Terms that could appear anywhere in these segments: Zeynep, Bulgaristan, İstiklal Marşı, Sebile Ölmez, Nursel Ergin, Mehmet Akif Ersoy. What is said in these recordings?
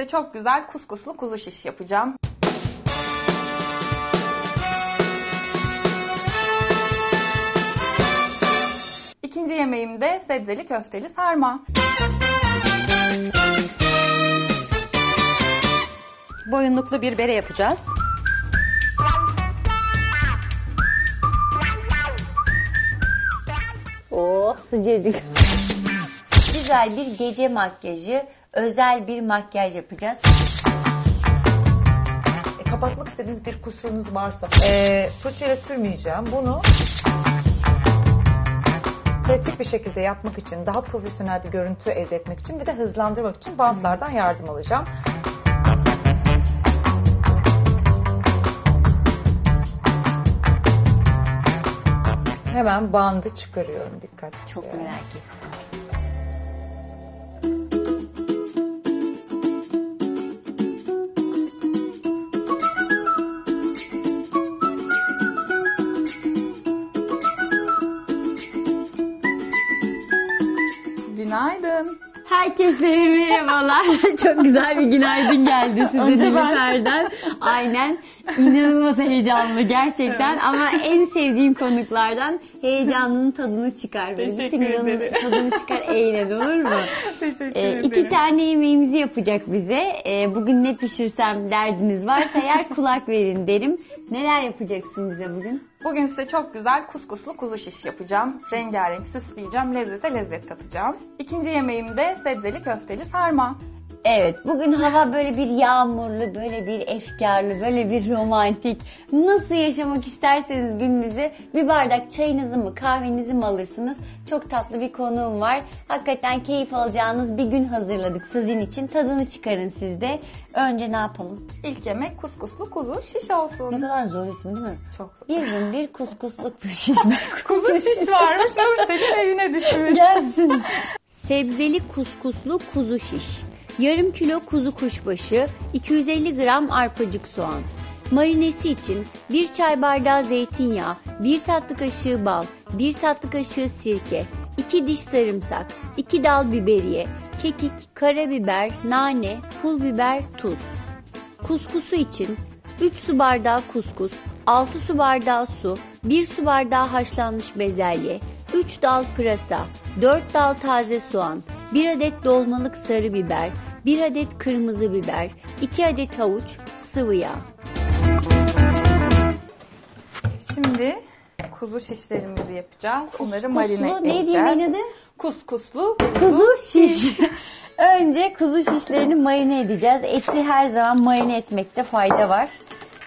size çok güzel kuskuslu kuzu şiş yapacağım. İkinci yemeğim de sebzeli köfteli sarma. Boyunluklu bir bere yapacağız. Oh sıcacık. Güzel bir gece makyajı, özel bir makyaj yapacağız. Kapatmak istediğiniz bir kusurunuz varsa fırçayla sürmeyeceğim. Bunu pratik bir şekilde yapmak için, daha profesyonel bir görüntü elde etmek için, bir de hızlandırmak için bantlardan yardım alacağım. Hemen bandı çıkarıyorum dikkatlice. Çok merak ettim. Günaydın. Herkese merhabalar. Çok güzel bir günaydın geldi size Nilüfer'den. Aynen. İnanılmaz heyecanlı gerçekten. Evet. Ama en sevdiğim konuklardan heyecanının tadını çıkar. Teşekkür ederim. Tadını çıkar eğlen, olur mu? Teşekkür ederim. İki tane yemeğimizi yapacak bize. Bugün ne pişirsem derdiniz varsa eğer kulak verin derim. Neler yapacaksın bize bugün? Bugün size çok güzel kuskuslu kuzu şiş yapacağım. Rengarenk süsleyeceğim. Lezzete lezzet katacağım. İkinci yemeğim de sebzeli köfteli sarma. Evet, bugün hava böyle bir yağmurlu, böyle bir efkarlı, böyle bir romantik. Nasıl yaşamak isterseniz gününüzü, bir bardak çayınızı mı kahvenizi mi alırsınız? Çok tatlı bir konuğum var. Hakikaten keyif alacağınız bir gün hazırladık sizin için. Tadını çıkarın siz de. Önce ne yapalım? İlk yemek kuskuslu kuzu şiş olsun. Ne kadar zor ismi değil mi? Çok zor. Bir gün bir kuskusluk şiş. Kuzu şiş varmış. Nur senin evine düşmüş. Gelsin. Sebzeli kuskuslu kuzu şiş. Yarım kilo kuzu kuşbaşı, 250 gram arpacık soğan. Marinesi için 1 çay bardağı zeytinyağı, 1 tatlı kaşığı bal, 1 tatlı kaşığı sirke, 2 diş sarımsak, 2 dal biberiye, kekik, karabiber, nane, pul biber, tuz. Kuskusu için 3 su bardağı kuskus, 6 su bardağı su, 1 su bardağı haşlanmış bezelye, 3 dal pırasa, 4 dal taze soğan, 1 adet dolmalık sarı biber, 1 adet kırmızı biber, 2 adet havuç, sıvı yağ. Şimdi kuzu şişlerimizi yapacağız. Onları marine edeceğiz. Neydi adı? Kuskuslu kuzu şiş. Önce kuzu şişlerini marine edeceğiz. Eti her zaman marine etmekte fayda var.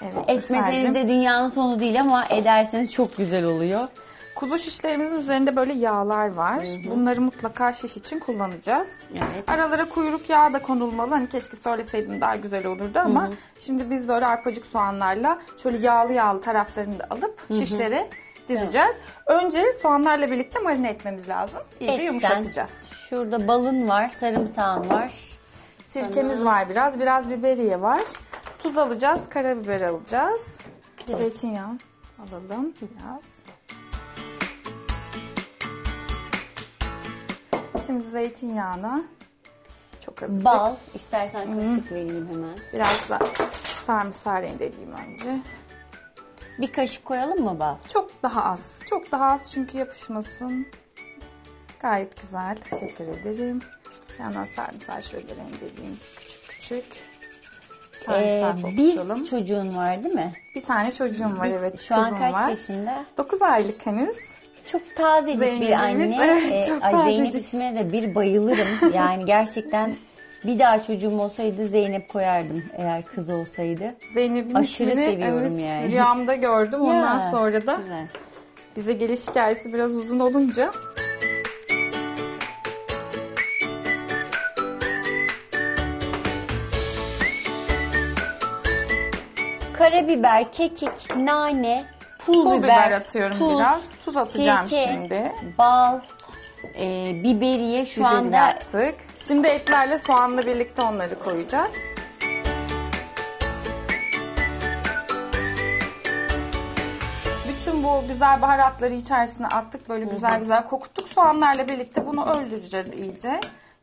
Evet, etmeseniz de dünyanın sonu değil ama ederseniz çok güzel oluyor. Kuzu şişlerimizin üzerinde böyle yağlar var. Hı hı. Bunları mutlaka şiş için kullanacağız. Evet. Aralara kuyruk yağı da konulmalı. Hani keşke söyleseydim daha güzel olurdu ama şimdi biz böyle arpacık soğanlarla şöyle yağlı yağlı taraflarını da alıp şişlere dizeceğiz. Evet. Önce soğanlarla birlikte marine etmemiz lazım. İyice yumuşatacağız. Şurada balın var, sarımsağın var. Sirkemiz var biraz. Biraz biberiye var. Tuz alacağız, karabiber alacağız. Evet. Zeytinyağı alalım biraz. Şimdi zeytinyağına çok azıcık. Bal, istersen karışık vereyim hemen. Biraz da sarımsağı rendeleyeyim önce. Bir kaşık koyalım mı bal? Çok daha az. Çok daha az çünkü yapışmasın. Gayet güzel. Teşekkür ederim. Yandan sarımsağı şöyle rendeleyeyim. Küçük küçük. Bir çocuğun var değil mi? Bir tane çocuğum var evet. Şu an kaç yaşında? 9 aylık henüz. Çok tazecik bir anne. Evet, çok Zeynep ismine de bir bayılırım. Yani gerçekten bir daha çocuğum olsaydı Zeynep koyardım eğer kız olsaydı. Zeynep'in aşırı ismini, seviyorum yani. Rüyamda gördüm ondan sonra da. Güzel. Bize geliş hikayesi biraz uzun olunca. Karabiber, kekik, nane. Pul biber atıyorum biraz. Tuz atacağım şimdi. Bal, biberiye şu anda attık. Şimdi etlerle soğanla birlikte onları koyacağız. Bütün bu güzel baharatları içerisine attık. Böyle güzel güzel kokuttuk. Soğanlarla birlikte bunu öldüreceğiz iyice.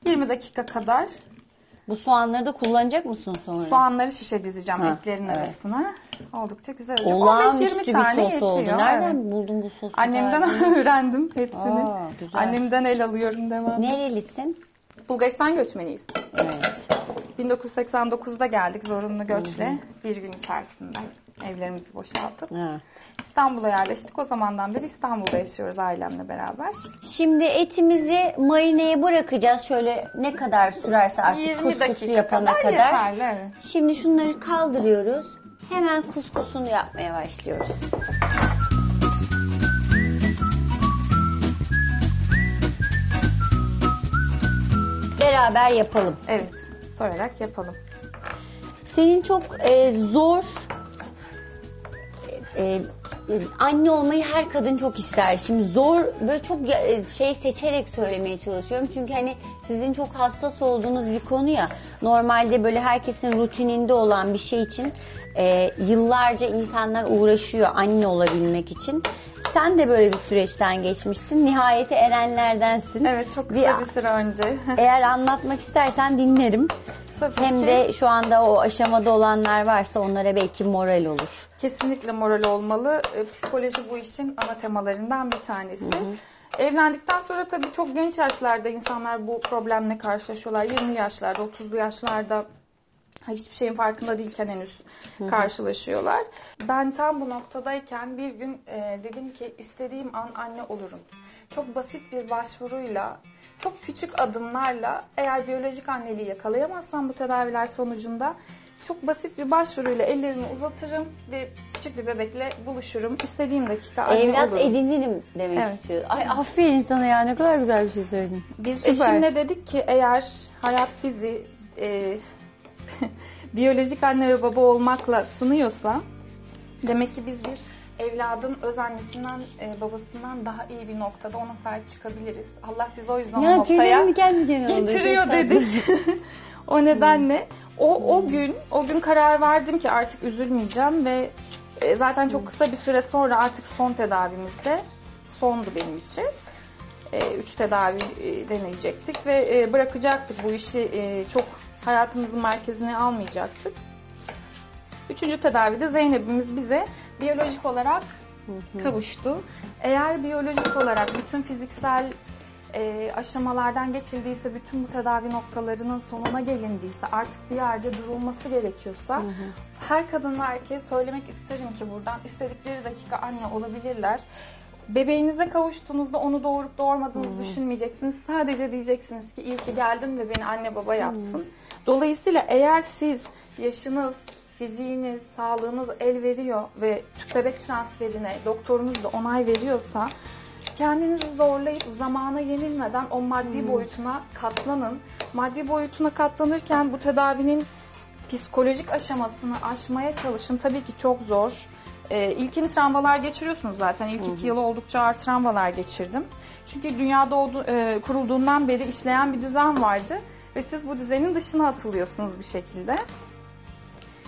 20 dakika kadar Bu soğanları da kullanacak mısın sonra? Soğanları şişe dizeceğim etlerin arasına. Oldukça güzel olacak. 15-20 tane yetiyor. Oldu. Nereden buldun bu sosu? Annemden öğrendim hepsini. Aa, annemden el alıyorum devam. Nerelisin? Bulgaristan göçmeniyiz. Evet. 1989'da geldik zorunlu göçle. Hı hı. Bir gün içerisinde evlerimizi boşalttık. Evet. İstanbul'a yerleştik. O zamandan beri İstanbul'da yaşıyoruz ailemle beraber. Şimdi etimizi marineye bırakacağız. Şöyle ne kadar sürerse artık kuskusu yapana kadar. Yeterli, evet. Şimdi şunları kaldırıyoruz. Hemen kuskusunu yapmaya başlıyoruz. Beraber yapalım. Evet, soyarak yapalım. Senin çok zor... anne olmayı her kadın çok ister. Şimdi zor, böyle çok şey seçerek söylemeye çalışıyorum. Çünkü hani sizin çok hassas olduğunuz bir konu ya. Normalde böyle herkesin rutininde olan bir şey için yıllarca insanlar uğraşıyor anne olabilmek için. Sen de böyle bir süreçten geçmişsin. Nihayete erenlerdensin. Evet, çok kısa bir süre önce. Eğer anlatmak istersen dinlerim. Tabii Hem ki. De şu anda o aşamada olanlar varsa onlara belki moral olur. Kesinlikle moral olmalı. Psikoloji bu işin ana temalarından bir tanesi. Hı hı. Evlendikten sonra tabii çok genç yaşlarda insanlar bu problemle karşılaşıyorlar. 20 yaşlarda, 30'lu yaşlarda hiçbir şeyin farkında değilken henüz karşılaşıyorlar. Ben tam bu noktadayken bir gün dedim ki istediğim an anne olurum. Çok basit bir başvuruyla, çok küçük adımlarla eğer biyolojik anneliği yakalayamazsam bu tedaviler sonucunda çok basit bir başvuruyla ellerimi uzatırım ve küçük bir bebekle buluşurum. İstediğim dakika anne olurum. Evlat edinirim demek istiyor. Ay aferin sana ya, ne kadar güzel bir şey söyledin. Biz eşimle dedik ki eğer hayat bizi biyolojik anne ve baba olmakla sınıyorsa demek ki biz bir evladın öz annesinden, babasından daha iyi bir noktada ona sahip çıkabiliriz. Allah bizi o yüzden ya, o noktaya getiriyor dedik. O nedenle o gün karar verdim ki artık üzülmeyeceğim ve zaten çok kısa bir süre sonra artık son tedavimiz de sondu benim için. 3 tedavi deneyecektik ve bırakacaktık bu işi, çok hayatımızın merkezine almayacaktık. 3. tedavide Zeynep'imiz bize biyolojik olarak kavuştu. Eğer biyolojik olarak bütün fiziksel aşamalardan geçildiyse, bütün bu tedavi noktalarının sonuna gelindiyse, artık bir yerde durulması gerekiyorsa her kadın ve erkeğe söylemek isterim ki buradan istedikleri dakika anne olabilirler. Bebeğinize kavuştuğunuzda onu doğurup doğurmadığınızı düşünmeyeceksiniz. Sadece diyeceksiniz ki iyi ki geldin ve beni anne baba yaptın. Dolayısıyla eğer siz yaşınız, fiziğiniz, sağlığınız el veriyor ve tüp bebek transferine doktorunuz da onay veriyorsa kendinizi zorlayıp zamana yenilmeden o maddi boyutuna katlanın. Maddi boyutuna katlanırken bu tedavinin psikolojik aşamasını aşmaya çalışın. Tabii ki çok zor. İlkini travmalar geçiriyorsunuz zaten. İlk 2 yılı oldukça ağır travmalar geçirdim. Çünkü dünyada kurulduğundan beri işleyen bir düzen vardı. Ve siz bu düzenin dışına atılıyorsunuz bir şekilde.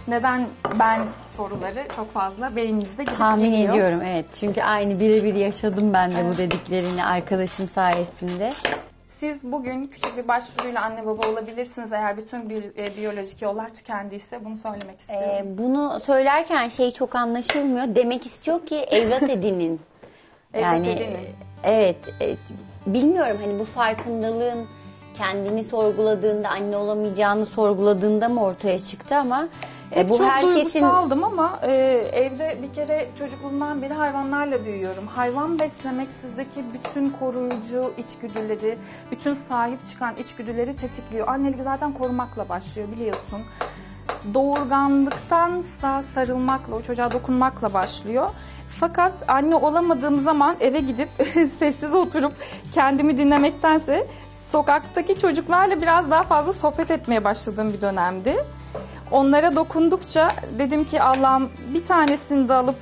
Neden ben soruları çok fazla beyninizde gidip tahmin ediyorum, evet. Çünkü aynı birebir yaşadım ben de bu dediklerini arkadaşım sayesinde. Siz bugün küçük bir başvuruyla anne baba olabilirsiniz eğer bütün biyolojik yollar tükendiyse, bunu söylemek istiyorum. Bunu söylerken şey çok anlaşılmıyor. Demek istiyor ki evlat edinin. Yani, evlat edinin. Evet, bilmiyorum hani bu farkındalığın kendini sorguladığında, anne olamayacağını sorguladığında mı ortaya çıktı ama... Hep bu çok duygusaldım ama evde bir kere çocukluğumdan beri hayvanlarla büyüyorum. Hayvan beslemek sizdeki bütün koruyucu içgüdüleri, bütün sahip çıkan içgüdüleri tetikliyor. Annelik zaten korumakla başlıyor biliyorsun. Doğurganlıktansa sarılmakla, o çocuğa dokunmakla başlıyor. Fakat anne olamadığım zaman eve gidip sessiz oturup kendimi dinlemektense sokaktaki çocuklarla biraz daha fazla sohbet etmeye başladığım bir dönemdi. Onlara dokundukça dedim ki Allah'ım bir tanesini de alıp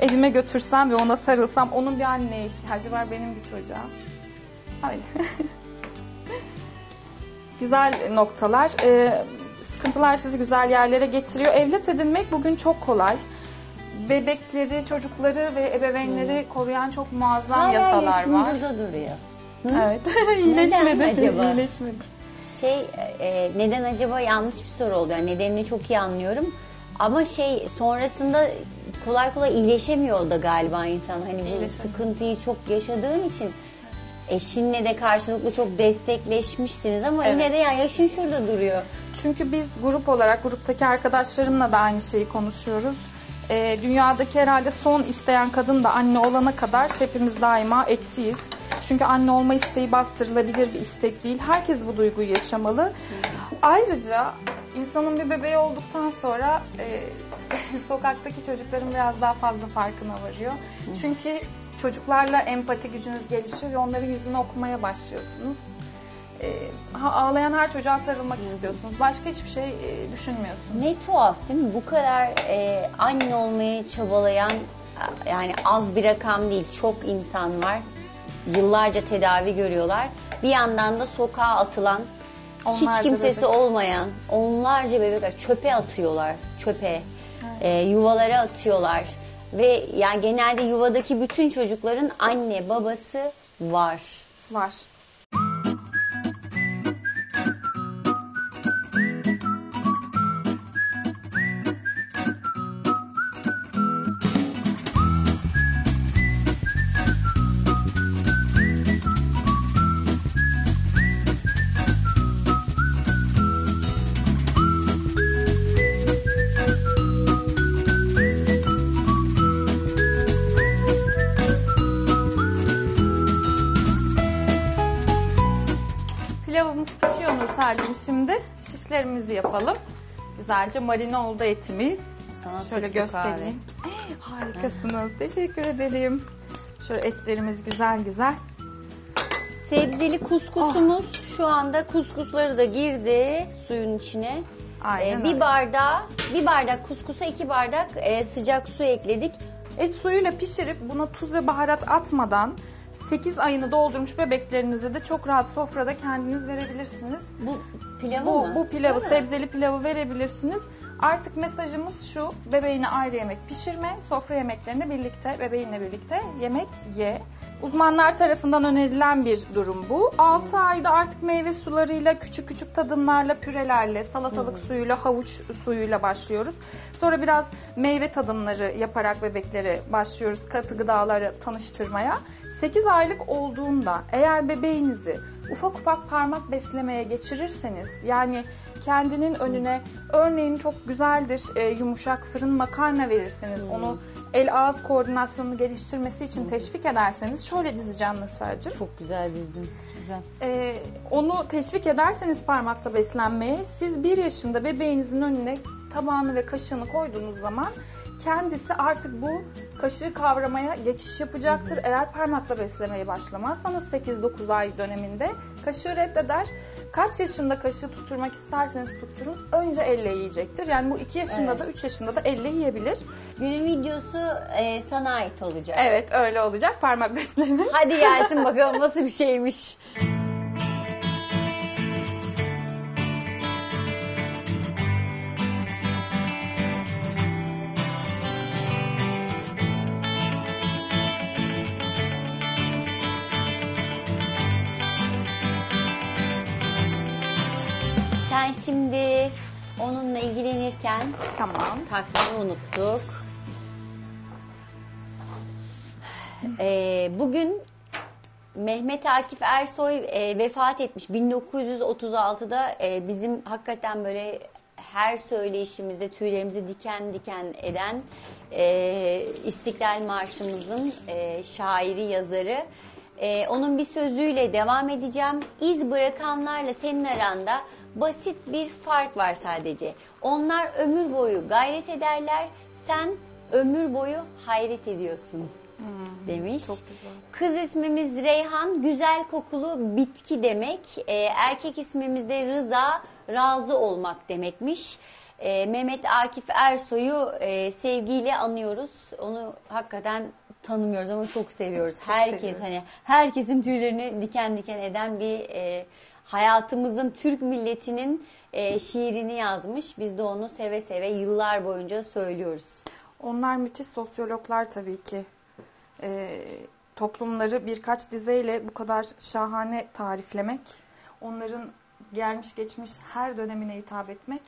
evime götürsem ve ona sarılsam, onun bir anneye ihtiyacı var, benim bir çocuğa. Öyle. Güzel noktalar. Sıkıntılar sizi güzel yerlere getiriyor. Evlat edinmek bugün çok kolay. Bebekleri, çocukları ve ebeveynleri koruyan çok muazzam yasalar var. Hala yaşım burada duruyor. Hı? Evet. İyileşmedi. Neden acaba? İyileşmedi. şey neden acaba yanlış bir soru oluyor. Yani nedenini çok iyi anlıyorum. Ama şey sonrasında kolay kolay iyileşemiyor da galiba insan. Hani bu sıkıntıyı çok yaşadığın için eşinle de karşılıklı çok destekleşmişsiniz ama yine de yani yaşın şurada duruyor. Çünkü biz grup olarak gruptaki arkadaşlarımla da aynı şeyi konuşuyoruz. Dünyadaki herhalde son isteyen kadın da anne olana kadar hepimiz daima eksiyiz. Çünkü anne olma isteği bastırılabilir bir istek değil. Herkes bu duyguyu yaşamalı. Ayrıca insanın bir bebeği olduktan sonra sokaktaki çocukların biraz daha fazla farkına varıyor. Çünkü çocuklarla empati gücünüz gelişiyor ve onların yüzünü okumaya başlıyorsunuz. Ağlayan her çocuğa sarılmak istiyorsunuz. Başka hiçbir şey düşünmüyorsunuz. Ne tuhaf değil mi? Bu kadar anne olmaya çabalayan, yani az bir rakam değil, çok insan var. Yıllarca tedavi görüyorlar. Bir yandan da sokağa atılan, onlarca hiç kimsesi bebek olmayan onlarca bebekler çöpe atıyorlar. Çöpe, yuvalara atıyorlar. Ve yani genelde yuvadaki bütün çocukların anne babası var. Var. Şimdi şişlerimizi yapalım. Güzelce marine oldu etimiz. Sanat şöyle göstereyim. Harikasınız. Teşekkür ederim. Şöyle etlerimiz güzel güzel. Sebzeli kuskusumuz şu anda kuskusları da girdi suyun içine. Aynen bir bardak kuskusa 2 bardak sıcak su ekledik. Et suyuyla pişirip buna tuz ve baharat atmadan 8 ayını doldurmuş bebeklerinize de çok rahat sofrada kendiniz verebilirsiniz. Bu pilavı bu pilavı, sebzeli pilavı verebilirsiniz. Artık mesajımız şu: bebeğine ayrı yemek pişirme, sofra yemeklerini birlikte, bebeğinle birlikte yemek ye. Uzmanlar tarafından önerilen bir durum bu. 6 ayda artık meyve sularıyla, küçük küçük tadımlarla, pürelerle, salatalık suyuyla, havuç suyuyla başlıyoruz. Sonra biraz meyve tadımları yaparak bebeklere başlıyoruz, katı gıdalara tanıştırmaya. 8 aylık olduğunda eğer bebeğinizi ufak ufak parmak beslemeye geçirirseniz, yani kendinin önüne örneğin çok güzeldir yumuşak fırın makarna verirseniz, onu el ağız koordinasyonunu geliştirmesi için teşvik ederseniz, şöyle dizeceğim Nursel'cim. Çok güzel dizdin. Güzel. Onu teşvik ederseniz parmakla beslenmeye, siz 1 yaşında bebeğinizin önüne tabağını ve kaşığını koyduğunuz zaman kendisi artık bu kaşığı kavramaya geçiş yapacaktır. Eğer parmakla beslemeye başlamazsanız 8-9 ay döneminde kaşığı reddeder. Kaç yaşında kaşığı tutturmak isterseniz tutturun, önce elle yiyecektir. Yani bu 2 yaşında da 3 yaşında da elle yiyebilir. Günün videosu sana ait olacak. Evet, öyle olacak, parmak besleme. Hadi gelsin bakalım nasıl bir şeymiş. Ben şimdi onunla ilgilenirken takvimi unuttuk. Bugün Mehmet Akif Ersoy vefat etmiş. 1936'da bizim hakikaten böyle her söyleyişimizde tüylerimizi diken diken eden İstiklal Marşımızın şairi, yazarı. Onun bir sözüyle devam edeceğim. İz bırakanlarla senin aranda basit bir fark var sadece. Onlar ömür boyu gayret ederler, sen ömür boyu hayret ediyorsun demiş. Kız ismimiz Reyhan, güzel kokulu bitki demek. Erkek ismimiz de Rıza, razı olmak demekmiş. Mehmet Akif Ersoy'u sevgiyle anıyoruz. Onu hakikaten tanımıyoruz ama çok seviyoruz. Çok seviyoruz. Hani herkesin tüylerini diken diken eden bir hayatımızın, Türk milletinin şiirini yazmış. Biz de onu seve seve yıllar boyunca söylüyoruz. Onlar müthiş sosyologlar tabii ki. Toplumları birkaç dizeyle bu kadar şahane tariflemek, onların gelmiş geçmiş her dönemine hitap etmek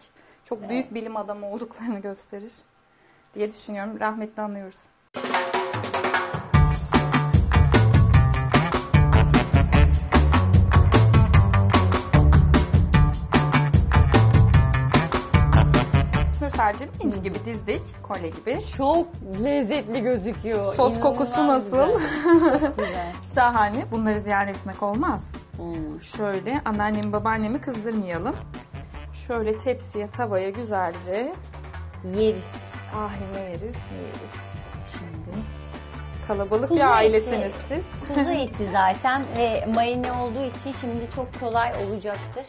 çok büyük bilim adamı olduklarını gösterir diye düşünüyorum. Rahmetli anlıyoruz. Nursel'cim inci gibi dizdik, kolye gibi. Çok lezzetli gözüküyor. Sos İnanılmaz kokusu nasıl? Güzel. Şahane. Bunları ziyan etmek olmaz. Şöyle anneannemi babaannemi kızdırmayalım. Şöyle tepsiye tavaya güzelce yeriz. Ahline yeriz. Şimdi kalabalık kuzu bir ailesiniz siz. Kuzu eti zaten ve marine olduğu için şimdi çok kolay olacaktır.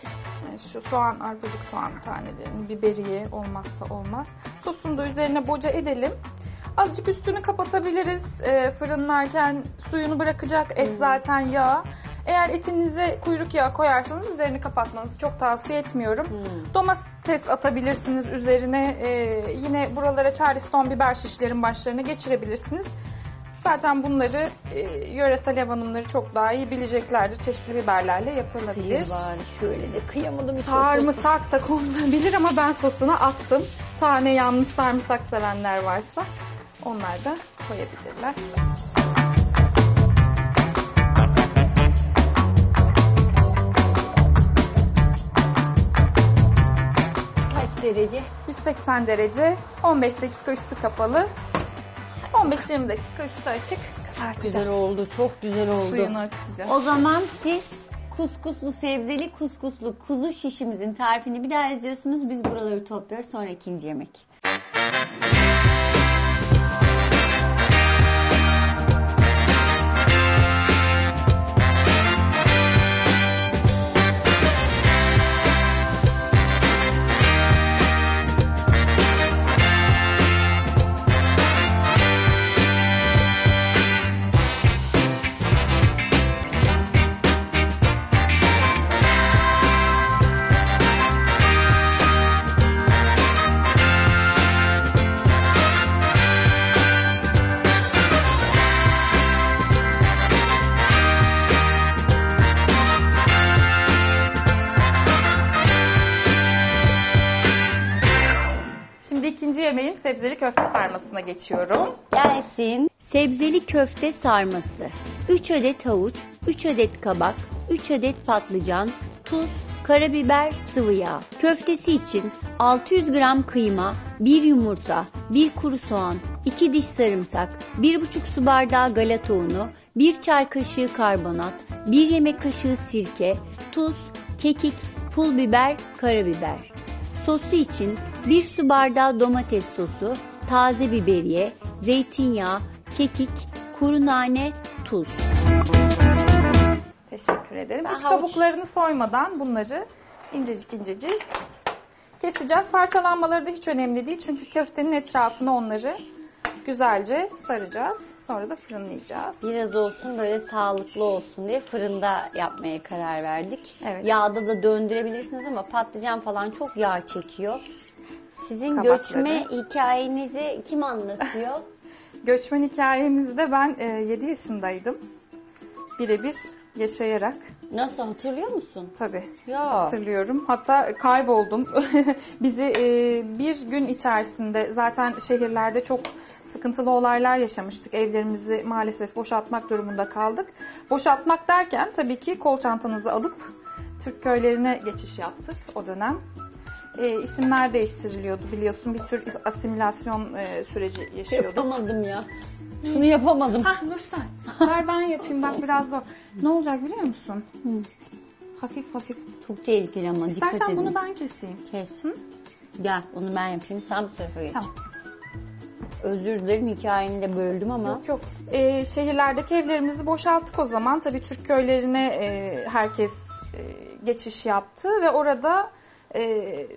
Yani şu soğan, arpacık soğan tanelerini, biberiye olmazsa olmaz. Sosunu da üzerine boca edelim. Azıcık üstünü kapatabiliriz fırınlarken. Suyunu bırakacak et zaten yağ. Eğer etinize kuyruk yağı koyarsanız üzerini kapatmanızı çok tavsiye etmiyorum. Domates atabilirsiniz üzerine. Yine buralara Charleston biber şişlerin başlarına geçirebilirsiniz. Zaten bunları yöresel ev hanımları çok daha iyi bileceklerdir. Çeşitli biberlerle yapılabilir. Var, şöyle de kıyamadım. Sarımsak da konulabilir ama ben sosuna attım. Tane yanmış sarımsak sevenler varsa onlar da koyabilirler. Derece. 180 derece, 15 dakika üstü kapalı, 15-20 dakika üstü açık kızartacağız. Güzel oldu, çok güzel oldu. Suyunu akıtacağız. O zaman siz kuskuslu sebzeli kuskuslu kuzu şişimizin tarifini bir daha izliyorsunuz. Biz buraları topluyoruz, sonra ikinci yemek. Yemeğim sebzeli köfte sarmasına geçiyorum. Gelsin. Sebzeli köfte sarması. 3 adet havuç, 3 adet kabak, 3 adet patlıcan, tuz, karabiber, sıvı yağ. Köftesi için 600 gram kıyma, 1 yumurta, 1 kuru soğan, 2 diş sarımsak, 1,5 su bardağı galeta unu, 1 çay kaşığı karbonat, 1 yemek kaşığı sirke, tuz, kekik, pul biber, karabiber. Sosu için 1 su bardağı domates sosu, taze biberiye, zeytinyağı, kekik, kuru nane, tuz. Teşekkür ederim. Hiç kabuklarını soymadan bunları incecik incecik keseceğiz. Parçalanmaları da hiç önemli değil. Çünkü köftenin etrafına onları güzelce saracağız. Sonra da fırınlayacağız. Biraz olsun böyle sağlıklı olsun diye fırında yapmaya karar verdik. Evet. Yağda da döndürebilirsiniz ama patlıcan falan çok yağ çekiyor. Sizin kabakları. Göçme hikayenizi kim anlatıyor? Göçmen hikayemizde ben 7 yaşındaydım. Birebir yaşayarak. Nasıl, hatırlıyor musun? Tabii ya. Hatırlıyorum. Hatta kayboldum. Bizi bir gün içerisinde zaten şehirlerde çok sıkıntılı olaylar yaşamıştık. Evlerimizi maalesef boşaltmak durumunda kaldık. Boşaltmak derken tabii ki kol çantanızı alıp Türk köylerine geçiş yaptık o dönem. İsimler değiştiriliyordu biliyorsun, bir tür asimilasyon süreci yaşıyorduk. Yapamadım ya. Şunu yapamadım. Hah Nursel. Ver ben yapayım bak biraz zor. Ne olacak biliyor musun? Hafif hafif. Çok tehlikeli ama dikkat edin. İstersen bunu ben keseyim. Kes. Gel onu ben yapayım, sen bu tarafa geç. Tamam. Özür dilerim, hikayeni de böldüm ama. Yok yok. Şehirlerdeki evlerimizi boşalttık o zaman. Tabii Türk köylerine herkes geçiş yaptı ve orada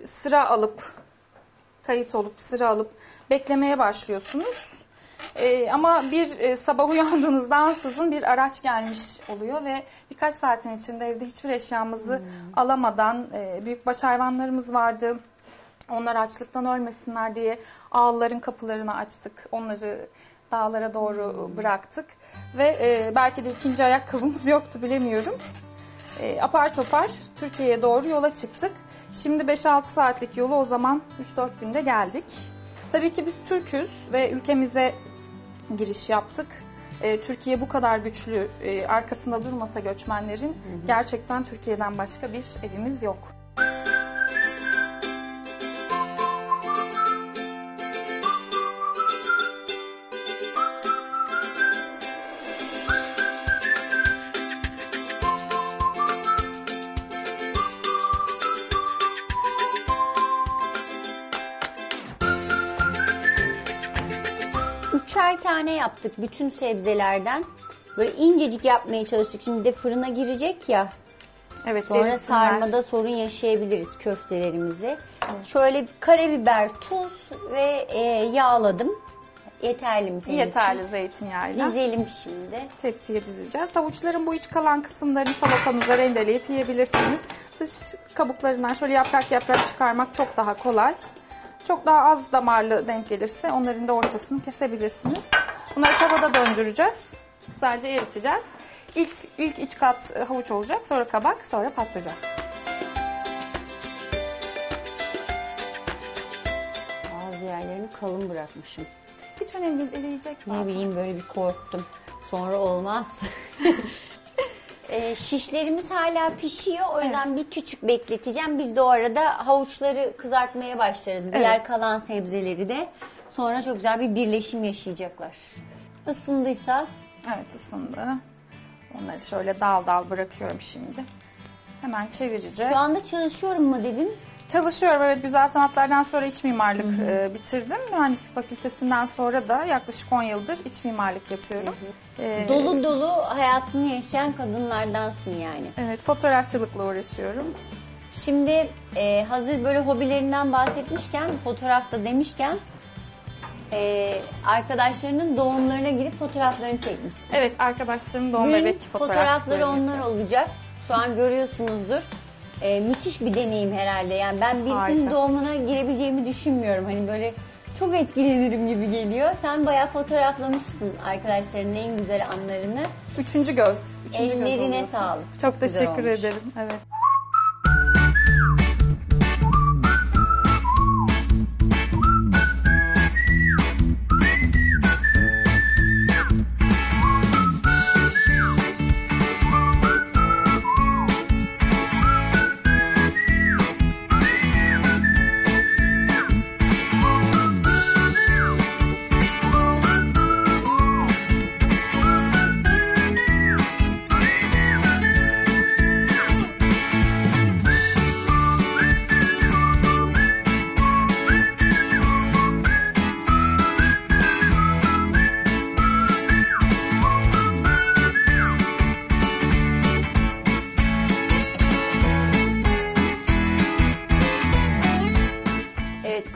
sıra alıp, kayıt olup sıra alıp beklemeye başlıyorsunuz. Ama bir sabah uyandığınızda ansızın bir araç gelmiş oluyor ve birkaç saatin içinde evde hiçbir eşyamızı alamadan, büyükbaş hayvanlarımız vardı. Onlar açlıktan ölmesinler diye ağılların kapılarını açtık. Onları dağlara doğru bıraktık ve belki de ikinci ayakkabımız yoktu, bilemiyorum. apar topar Türkiye'ye doğru yola çıktık. Şimdi 5-6 saatlik yolu o zaman 3-4 günde geldik. Tabii ki biz Türk'üz ve ülkemize giriş yaptık. Türkiye bu kadar güçlü, arkasında durmasa göçmenlerin, gerçekten Türkiye'den başka bir evimiz yok. Üçer tane yaptık bütün sebzelerden. Böyle incecik yapmaya çalıştık. Şimdi de fırına girecek ya. Evet. Sonra erisinler. Sarmada sorun yaşayabiliriz köftelerimizi. Evet. Şöyle karabiber, tuz ve yağladım. Yeterli mi senin için? Yeterli zeytinyağıyla. Dizelim şimdi. Tepsiye dizeceğiz. Havuçların bu iç kalan kısımlarını salatanıza rendeleyip yiyebilirsiniz. Dış kabuklarından şöyle yaprak yaprak çıkarmak çok daha kolay. Çok daha az damarlı denk gelirse onların da ortasını kesebilirsiniz. Bunları tavada döndüreceğiz. Güzelce eriteceğiz. İlk iç kat havuç olacak, sonra kabak, sonra patlıcan. Bazı yerlerini kalın bırakmışım. Hiç önemli değil, eriyecek. Ne bileyim, böyle bir korktum. Sonra olmaz. Şişlerimiz hala pişiyor. O yüzden bir küçük bekleteceğim. Biz de o arada havuçları kızartmaya başlarız. Diğer kalan sebzeleri de. Sonra çok güzel bir birleşim yaşayacaklar. Isındıysa? Evet, ısındı. Onları şöyle dal dal bırakıyorum şimdi. Hemen çevireceğiz. Şu anda çalışıyorum mu dedin? Çalışıyorum. Evet, Güzel Sanatlardan sonra iç mimarlık bitirdim. Mühendislik Fakültesinden sonra da yaklaşık 10 yıldır iç mimarlık yapıyorum. Dolu dolu hayatını yaşayan kadınlardansın yani. Evet, fotoğrafçılıkla uğraşıyorum. Şimdi hazır böyle hobilerinden bahsetmişken, fotoğrafta demişken, arkadaşlarının doğumlarına girip fotoğraflarını çekmişsin. Evet, arkadaşlarım doğum bebek fotoğrafları onlar olacak. Şu an görüyorsunuzdur. Müthiş bir deneyim herhalde. Yani ben birisinin doğumuna girebileceğimi düşünmüyorum. Hani böyle çok etkilenirim gibi geliyor. Sen bayağı fotoğraflamışsın arkadaşlarının en güzel anlarını. Üçüncü göz. Ellerine sağlık. Çok teşekkür ederim. Evet.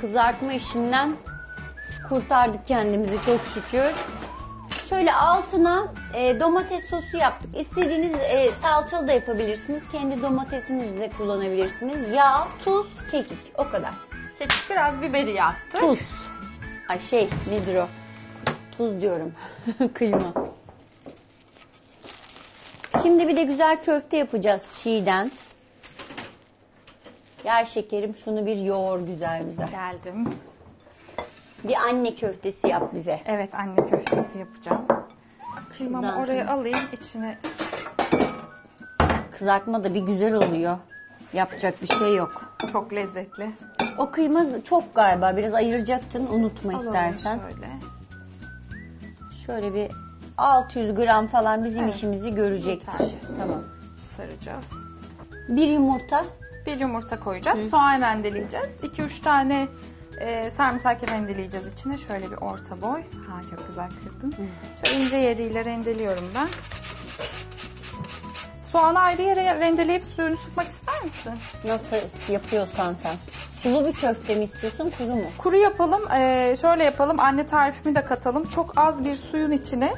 Kızartma işinden kurtardık kendimizi çok şükür. Şöyle altına domates sosu yaptık. İstediğiniz salçalı da yapabilirsiniz. Kendi domatesinizi de kullanabilirsiniz. Yağ, tuz, kekik. O kadar. Kekik, biraz biberi attık. Tuz. Ay şey, nedir o? Tuz diyorum. Kıyma. Şimdi bir de güzel köfte yapacağız çiğden. Ya şekerim, şunu bir yoğur güzel güzel. Geldim. Bir anne köftesi yap bize. Evet, anne köftesi yapacağım. Kıymamı oraya alayım, içine. Kızartma da bir güzel oluyor. Yapacak bir şey yok. Çok lezzetli. O kıyma çok galiba, biraz ayıracaktın, unutma istersen. Şöyle. Şöyle bir 600 gram falan bizim işimizi görecektir. Yeter. Tamam. Saracağız. Bir yumurta. Bir yumurta koyacağız. Soğan rendeleyeceğiz. 2-3 tane sarımsak rendeleyeceğiz içine. Şöyle bir orta boy. Ha, çok güzel kırdın. Şöyle ince yeriyle rendeliyorum ben. Soğanı ayrı yere rendeleyip suyunu sıkmak ister misin? Nasıl yapıyorsan sen. Sulu bir köfte mi istiyorsun, kuru mu? Kuru yapalım. Şöyle yapalım. Anne tarifimi de katalım. Çok az bir suyun içine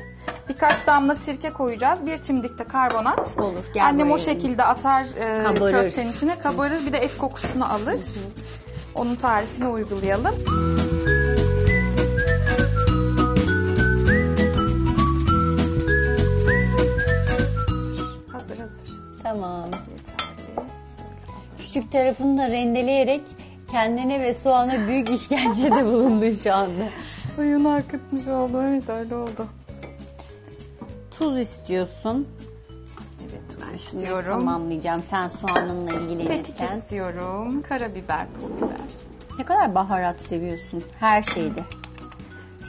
birkaç damla sirke koyacağız. Bir çimdik de karbonat. Olur. Annem o şekilde atar köftenin içine. Kabarır. Bir de et kokusunu alır. Onun tarifini uygulayalım. Hazır. Tamam. Yeterli. Küçük tarafını da rendeleyerek kendine ve soğana büyük işkencede bulundun şu anda. Suyunu akıtmış oldu. Evet öyle oldu. Tuz istiyorsun. Evet tuz istiyorum. Tamamlayacağım sen soğanınla ilgilenirken. Kekik istiyorum. Karabiber, pul biber. Ne kadar baharat seviyorsun her şeyde.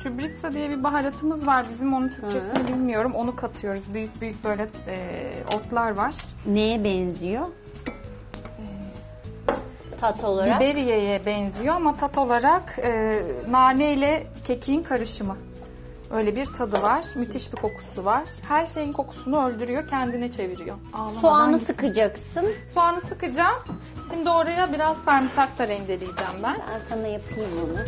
Şubritsa diye bir baharatımız var bizim, onun Türkçesini bilmiyorum. Onu katıyoruz. Büyük büyük böyle otlar var. Neye benziyor? Tat olarak? Biberiyeye benziyor ama tat olarak nane ile kekiğin karışımı. Öyle bir tadı var. Müthiş bir kokusu var. Her şeyin kokusunu öldürüyor, kendine çeviriyor. Ağlamadan soğanı gitsin. Sıkacaksın. Soğanı sıkacağım. Şimdi oraya biraz sarımsak da rendeleyeceğim ben. Ben sana yapayım onu.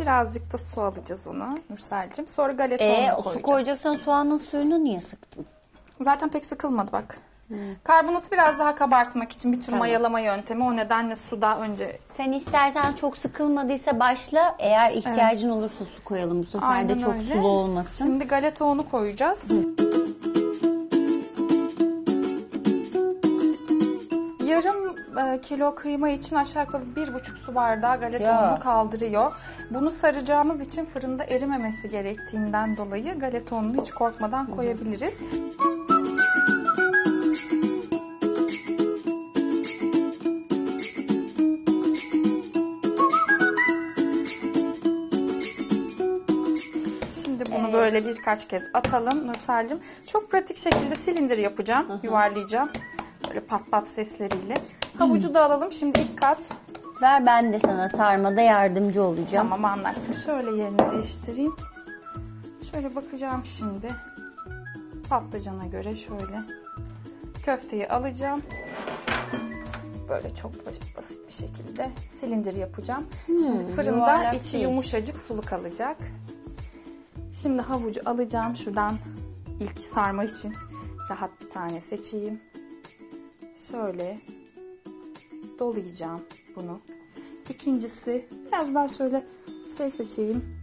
Birazcık da su alacağız ona Nursel'cim. Sonra galeta unu koyacağız. Su koyacaksan soğanın suyunu niye sıktın? Zaten pek sıkılmadı bak. Karbonatı biraz daha kabartmak için bir tür mayalama yöntemi. O nedenle su daha önce... Sen istersen çok sıkılmadıysa başla. Eğer ihtiyacın olursa su koyalım. Bu sefer de çok sulu olmasın. Şimdi galeta unu koyacağız. Yarım kilo kıyma için aşağı yukarı 1,5 su bardağı galeta unu kaldırıyor. Bunu saracağımız için fırında erimemesi gerektiğinden dolayı galeta ununu hiç korkmadan koyabiliriz. Şimdi bunu böyle birkaç kez atalım Nursel'cim. Çok pratik şekilde silindir yapacağım, yuvarlayacağım. Böyle pat pat sesleriyle. Havucu da alalım şimdi ilk kat. Ver ben de sana sarmada yardımcı olacağım. Tamam anlaştık. Şöyle yerini değiştireyim. Şöyle bakacağım şimdi. Patlıcana göre şöyle. Köfteyi alacağım. Böyle çok basit bir şekilde silindir yapacağım. Şimdi fırında içi yumuşacık sulu kalacak. Şimdi havucu alacağım. Şuradan ilk sarma için rahat bir tane seçeyim. Şöyle dolayacağım bunu. İkincisi biraz daha şöyle seçeyim.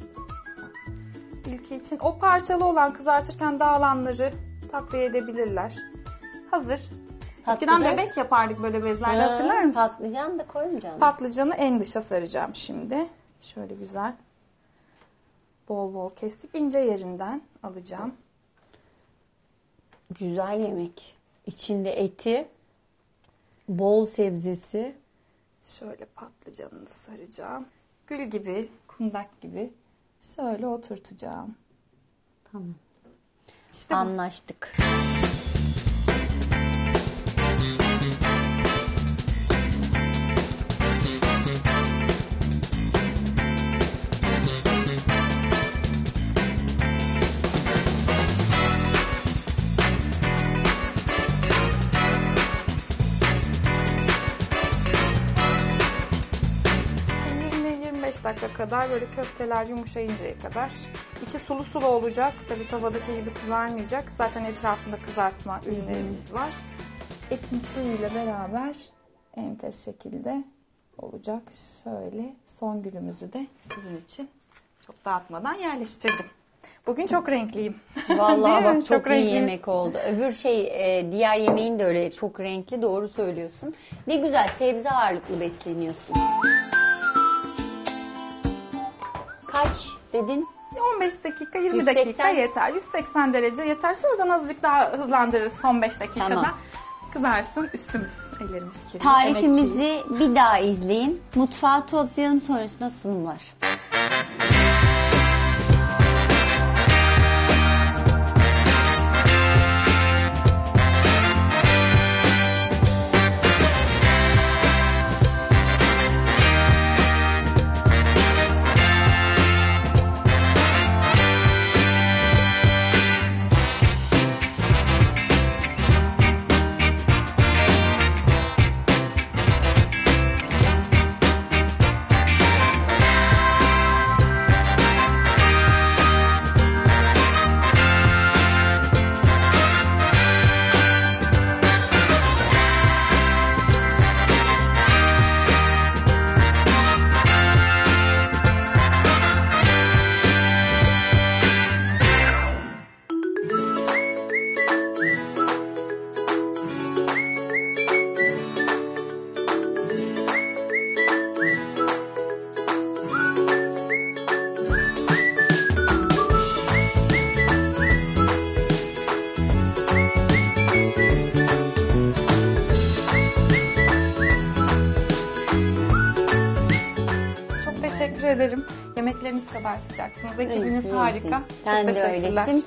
İlki için o parçalı olan kızartırken dağılanları takviye edebilirler. Hazır. Eskiden bebek yapardık böyle bezlerle, hatırlar mısın? Patlıcan da koymayacağım. Patlıcanı en dışa saracağım şimdi. Şöyle güzel bol bol kestik. İnce yerinden alacağım. Güzel yemek. İçinde eti, bol sebzesi. Şöyle patlıcanını saracağım. Gül gibi, kundak gibi şöyle oturtacağım. Tamam. İşte anlaştık. Bu. Dakika kadar böyle köfteler yumuşayıncaya kadar. İçi sulu sulu olacak. Tabii tavadaki gibi kızarmayacak. Zaten etrafında kızartma ürünlerimiz var. Etin suyuyla beraber enfes şekilde olacak. Şöyle son gülümüzü de sizin için çok dağıtmadan yerleştirdim. Bugün çok renkliyim. Vallahi bak çok iyi yemek oldu. Öbür diğer yemeğin de öyle çok renkli, doğru söylüyorsun. Ne güzel sebze ağırlıklı besleniyorsun. Kaç dedin? 15 dakika, 20 180. Dakika yeter. 180 derece yeter. Sonradan azıcık daha hızlandırırız son 5 dakikada. Tamam. Kızarsın üstümüz, ellerimiz kirli. Tarifimizi bir daha izleyin. Mutfağı toplayalım, sonrasında sunumlar. Yemekleriniz kadar sıcaksınız. Ekibiniz harika. Sen de öylesin.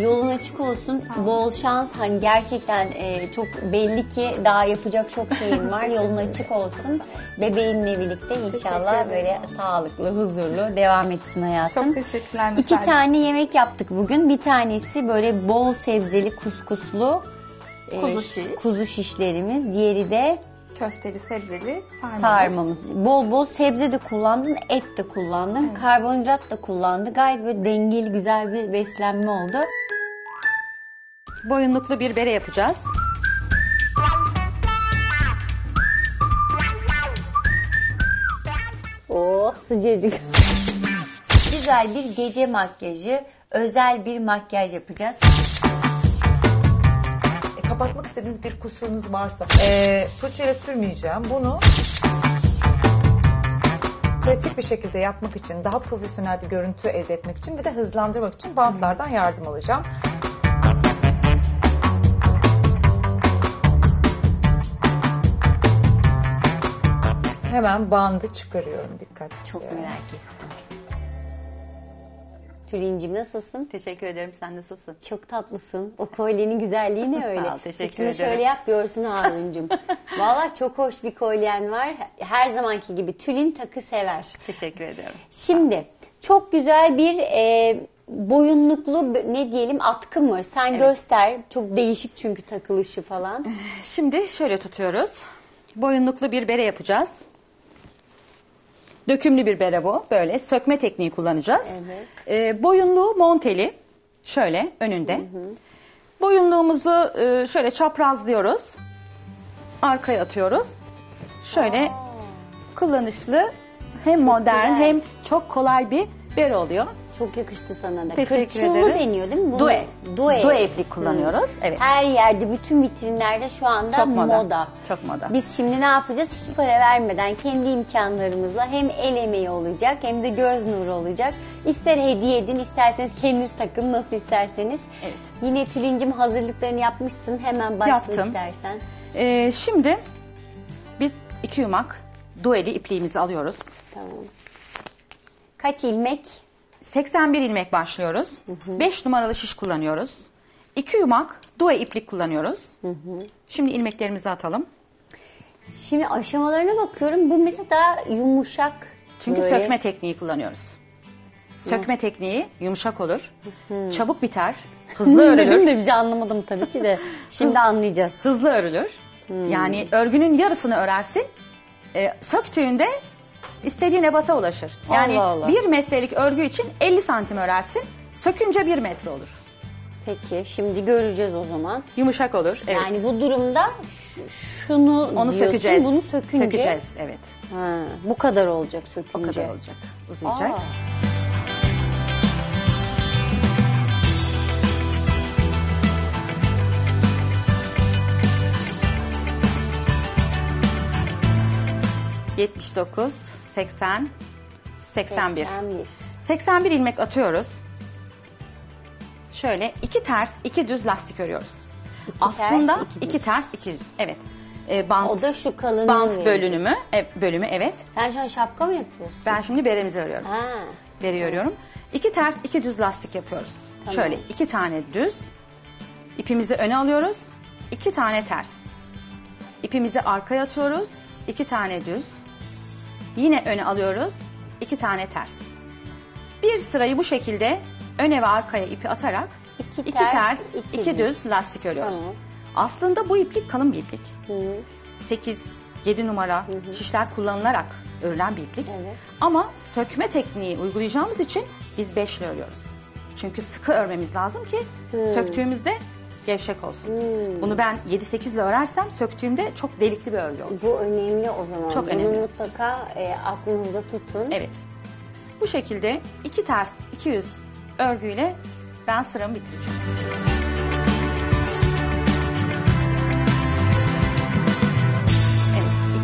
Yolun açık olsun. Bol şans. Hani gerçekten çok belli ki daha yapacak çok şeyin var. Yolun açık olsun. Bebeğinle birlikte inşallah böyle sağlıklı, huzurlu devam etsin hayatın. Çok teşekkürler. İki tane yemek yaptık bugün. Bir tanesi böyle bol sebzeli, kuskuslu kuzu şişlerimiz. Diğeri de köfteli, sebzeli sarmamız. Bol bol sebze de kullandın, et de kullandın, evet, karbonhidrat da kullandı. Gayet böyle dengeli, güzel bir beslenme oldu. Boyunluklu bir bere yapacağız. Oh, sıcacık. Güzel bir gece makyajı, özel bir makyaj yapacağız. Kapatmak istediğiniz bir kusurunuz varsa fırçayla sürmeyeceğim. Bunu pratik bir şekilde yapmak için, daha profesyonel bir görüntü elde etmek için ve de hızlandırmak için bantlardan yardım alacağım. Hemen bandı çıkarıyorum dikkatlice. Çok merak ettim. Tülincim, nasılsın? Teşekkür ederim. Sen nasılsın? Çok tatlısın. O kolyenin güzelliği ne öyle? Sağ ol, teşekkür ederim. Şimdi şöyle yap, görsün Haruncum. Vallahi çok hoş bir kolyen var. Her zamanki gibi tülin takı sever. Teşekkür ederim. Şimdi çok güzel bir boyunluklu, ne diyelim, atkı mı? Sen evet, göster. Çok değişik çünkü takılışı falan. Şimdi şöyle tutuyoruz. Boyunluklu bir bere yapacağız. Dökümlü bir bere bu. Böyle sökme tekniği kullanacağız. Evet. Boyunluğu monteli. Şöyle önünde. Hı hı. Boyunluğumuzu şöyle çaprazlıyoruz. Arkaya atıyoruz. Şöyle kullanışlı, hem çok modern güzel, hem çok kolay bir bere oluyor. Çok yakıştı sana da. Kırçıllı deniyor değil mi? Bunu due iplik kullanıyoruz. Evet. Her yerde, bütün vitrinlerde şu anda çok moda. Çok moda. Biz şimdi ne yapacağız? Hiç para vermeden kendi imkanlarımızla hem el emeği olacak hem de göz nuru olacak. İster hediye edin, isterseniz kendiniz takın, nasıl isterseniz. Evet. Yine Tülincim, hazırlıklarını yapmışsın. Hemen başla istersen. Şimdi biz 2 yumak dueli ipliğimizi alıyoruz. Tamam. Kaç ilmek? 81 ilmek başlıyoruz. Hı hı. 5 numaralı şiş kullanıyoruz. 2 yumak due iplik kullanıyoruz. Hı hı. Şimdi ilmeklerimizi atalım. Şimdi aşamalarına bakıyorum. Bu mesela daha yumuşak. Çünkü böyle sökme tekniği kullanıyoruz. Sökme tekniği yumuşak olur. Hı hı. Çabuk biter. Hızlı örülür. De bir şey anlamadım tabii ki de. Şimdi anlayacağız. Hızlı örülür. Hı. Yani örgünün yarısını örersin. Söktüğünde İstediğin ebata ulaşır. Yani Allah Allah, 1 metrelik örgü için 50 santim örersin. Sökünce 1 metre olur. Peki, şimdi göreceğiz o zaman. Yumuşak olur. Evet. Yani bu durumda şunu onu diyorsun, sökeceğiz. Bunu sökünce. Sökeceğiz, evet. Ha, bu kadar olacak sökünce. O kadar olacak. Uzayacak. Aa. ...81 ilmek atıyoruz. Şöyle 2 ters 2 düz lastik örüyoruz. Aslında 2 ters 2 düz. Evet. Bant, o da şu kalınlığı bant bölümü, bölümü, evet. Sen şu an şapka mı yapıyorsun? Ben şimdi beremizi örüyorum. Ha. Beri örüyorum. 2 ters 2 düz lastik yapıyoruz. Tamam. Şöyle 2 tane düz. İpimizi öne alıyoruz. 2 tane ters. İpimizi arkaya atıyoruz. 2 tane düz. Yine öne alıyoruz. 2 tane ters. Bir sırayı bu şekilde öne ve arkaya ipi atarak 2 ters 2 düz lastik örüyoruz. Tamam. Aslında bu iplik kalın bir iplik. 8-7 numara şişler kullanılarak örülen bir iplik. Evet. Ama sökme tekniği uygulayacağımız için biz 5'le örüyoruz. Çünkü sıkı örmemiz lazım ki söktüğümüzde gevşek olsun. Bunu ben 7-8 ile örersem söktüğümde çok delikli bir örgü olur. Bu önemli o zaman. Çok önemli. Bunu mutlaka aklınızda tutun. Evet. Bu şekilde 2 ters 200 örgüyle ben sıramı bitireceğim. Evet.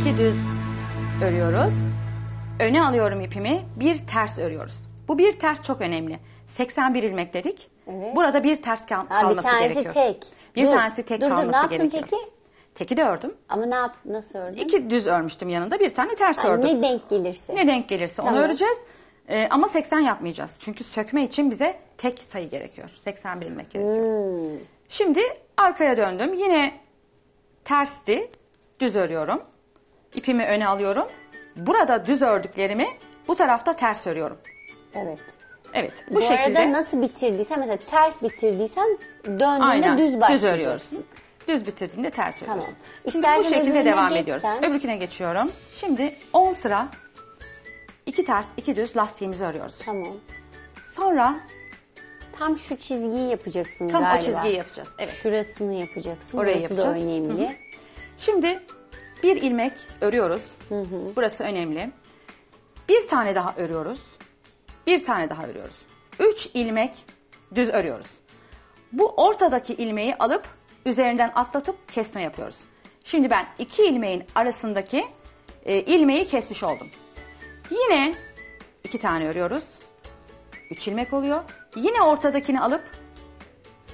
2 düz örüyoruz. Öne alıyorum ipimi. 1 ters örüyoruz. Bu 1 ters çok önemli. 81 ilmek dedik. Evet. Burada 1 ters kalması gerekiyor. Bir tanesi tek. Bir tanesi tek kalması gerekiyor. Ne yaptın teki? Teki de ördüm. Ama nasıl ördün? 2 düz örmüştüm yanında, 1 tane ters ördüm. Ne denk gelirse. Ne denk gelirse onu öreceğiz. Ama 80 yapmayacağız. Çünkü sökme için bize tek sayı gerekiyor. 80 bilmek gerekiyor. Hmm. Şimdi arkaya döndüm. Yine tersti. Düz örüyorum. İpimi öne alıyorum. Burada düz ördüklerimi bu tarafta ters örüyorum. Evet. Evet. Bu şekilde. Arada nasıl bitirdiysem, mesela ters bitirdiysem döndüğünde aynen, düz başlıyoruz. Düz bitirdiğinde ters örüyoruz. Tamam. Şimdi bu şekilde devam ediyoruz. Öbürküne geçiyorum. Şimdi 10 sıra 2 ters 2 düz lastiğimizi örüyoruz. Tamam. Sonra tam şu çizgiyi yapacaksın tam galiba. Tam o çizgiyi yapacağız. Evet. Şurasını yapacaksın. Orayı burası yapacağız. Da önemli. Hı-hı. Şimdi bir ilmek örüyoruz. Hı-hı. Burası önemli. Bir tane daha örüyoruz. Bir tane daha örüyoruz. 3 ilmek düz örüyoruz. Bu ortadaki ilmeği alıp üzerinden atlatıp kesme yapıyoruz. Şimdi ben 2 ilmeğin arasındaki ilmeği kesmiş oldum. Yine 2 tane örüyoruz. 3 ilmek oluyor. Yine ortadakini alıp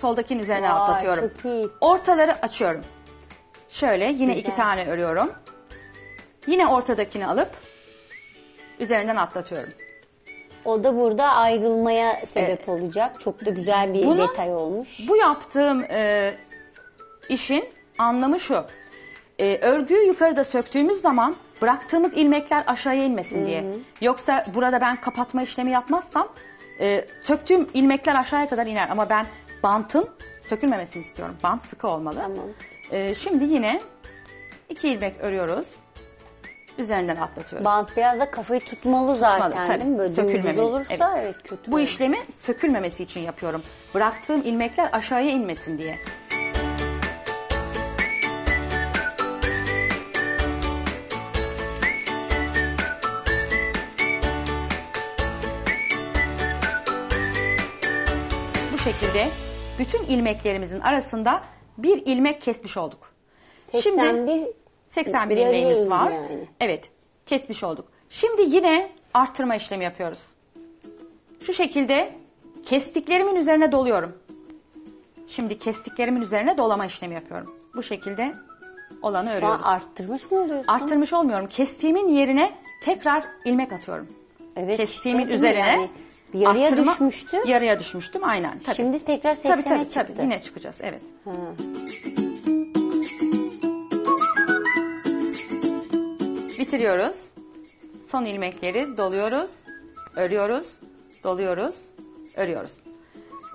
soldakinin üzerine atlatıyorum. Ortaları açıyorum. Şöyle yine güzel. 2 tane örüyorum. Yine ortadakini alıp üzerinden atlatıyorum. O da burada ayrılmaya sebep olacak. Çok da güzel bir detay olmuş. Bu yaptığım işin anlamı şu. Örgüyü yukarıda söktüğümüz zaman bıraktığımız ilmekler aşağıya inmesin diye. Yoksa burada ben kapatma işlemi yapmazsam söktüğüm ilmekler aşağıya kadar iner. Ama ben bantın sökülmemesini istiyorum. Bant sıkı olmalı. Tamam. Şimdi yine 2 ilmek örüyoruz. Üzerinden atlatıyoruz. Bant biraz da kafayı tutmalı zaten tabii. Değil mi? Böyle sökülmemeli. Olursa evet. Evet, kötü. Bu işlemi sökülmemesi için yapıyorum. Bıraktığım ilmekler aşağıya inmesin diye. Bu şekilde bütün ilmeklerimizin arasında bir ilmek kesmiş olduk. 81 ilmeğimiz var. Yani. Evet, kesmiş olduk. Şimdi yine artırma işlemi yapıyoruz. Şu şekilde kestiklerimin üzerine doluyorum. Şimdi kestiklerimin üzerine dolama işlemi yapıyorum. Bu şekilde olanı örüyoruz. Şu an arttırmış mı oluyorsun? Arttırmış olmuyorum. Kestiğimin yerine tekrar ilmek atıyorum. Evet. Kestiğimin üzerine yani yarıya arttırma, yarıya düşmüştüm aynen. Tabii. Şimdi tekrar 80'e çıktı. Tabii, yine çıkacağız evet. Ha. Bitiriyoruz. Son ilmekleri doluyoruz, örüyoruz, doluyoruz, örüyoruz.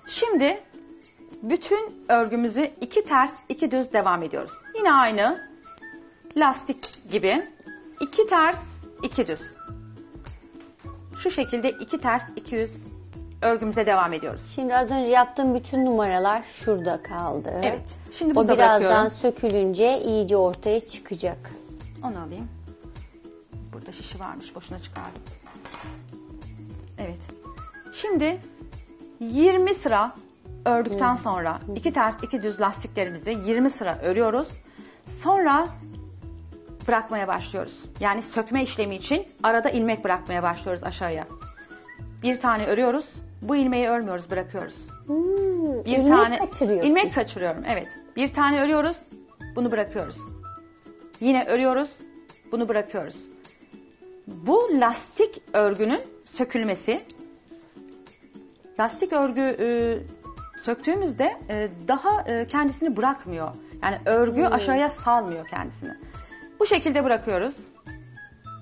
Şimdi bütün örgümüzü 2 ters, 2 düz devam ediyoruz. Yine aynı lastik gibi 2 ters, 2 düz. Şu şekilde 2 ters, 2 düz örgümüze devam ediyoruz. Şimdi az önce yaptığım bütün numaralar şurada kaldı. Evet. Şimdi burada bırakıyorum. O birazdan sökülünce iyice ortaya çıkacak. Onu alayım. Burada şişi varmış. Boşuna çıkardım. Evet. Şimdi 20 sıra ördükten sonra 2 ters 2 düz lastiklerimizi 20 sıra örüyoruz. Sonra bırakmaya başlıyoruz. Yani sökme işlemi için arada ilmek bırakmaya başlıyoruz aşağıya. Bir tane örüyoruz. Bu ilmeği örmüyoruz, bırakıyoruz. Bir ilmek tane ilmek kaçırıyorum. Evet. Bir tane örüyoruz. Bunu bırakıyoruz. Yine örüyoruz. Bunu bırakıyoruz. Bu lastik örgünün sökülmesi. Lastik örgü söktüğümüzde daha kendisini bırakmıyor. Yani örgü aşağıya salmıyor kendisini. Bu şekilde bırakıyoruz.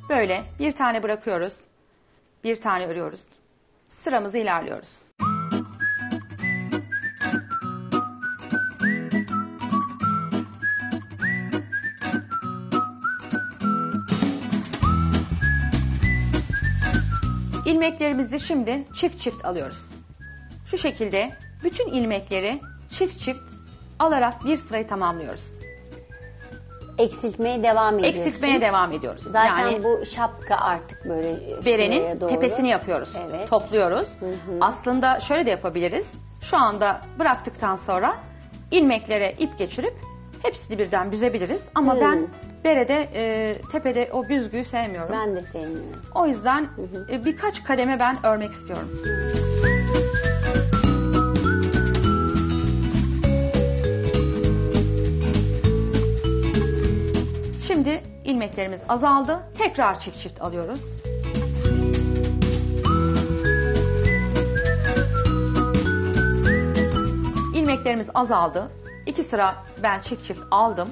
Böyle bir tane bırakıyoruz. Bir tane örüyoruz. Sıramızı ilerliyoruz. İlmeklerimizi şimdi çift çift alıyoruz. Şu şekilde bütün ilmekleri çift çift alarak bir sırayı tamamlıyoruz. Eksiltmeye devam ediyoruz. Eksiltmeye devam ediyoruz. Zaten yani bu şapka artık böyle berenin tepesini yapıyoruz. Evet. Topluyoruz. Hı-hı. Aslında şöyle de yapabiliriz. Şu anda bıraktıktan sonra ilmeklere ip geçirip hepsini birden büzebiliriz. Ama ben berede tepede o büzgüyü sevmiyorum. Ben de sevmiyorum. O yüzden birkaç kademe ben örmek istiyorum. Şimdi ilmeklerimiz azaldı. Tekrar çift çift alıyoruz. çiftlerimiz azaldı. 2 sıra ben çift çift aldım.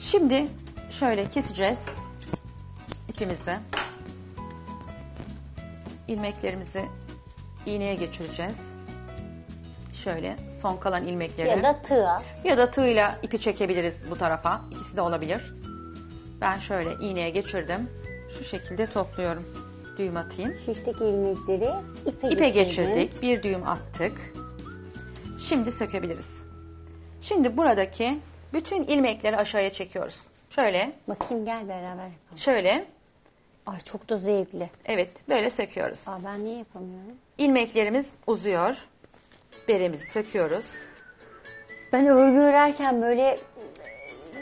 Şimdi şöyle keseceğiz ipimizi. İlmeklerimizi iğneye geçireceğiz. Şöyle son kalan ilmekleri. Ya da tığa. Ya da tığla ipi çekebiliriz bu tarafa. İkisi de olabilir. Ben şöyle iğneye geçirdim. Şu şekilde topluyorum. Düğüm atayım. Şişteki ilmekleri ipe geçirdik. Bir düğüm attık. Şimdi sökebiliriz. Şimdi buradaki bütün ilmekleri aşağıya çekiyoruz. Şöyle. Bakayım gel beraber yapalım. Şöyle. Ay çok da zevkli. Evet böyle söküyoruz. Aa, ben niye yapamıyorum? İlmeklerimiz uzuyor. Beremizi söküyoruz. Ben örgü örerken böyle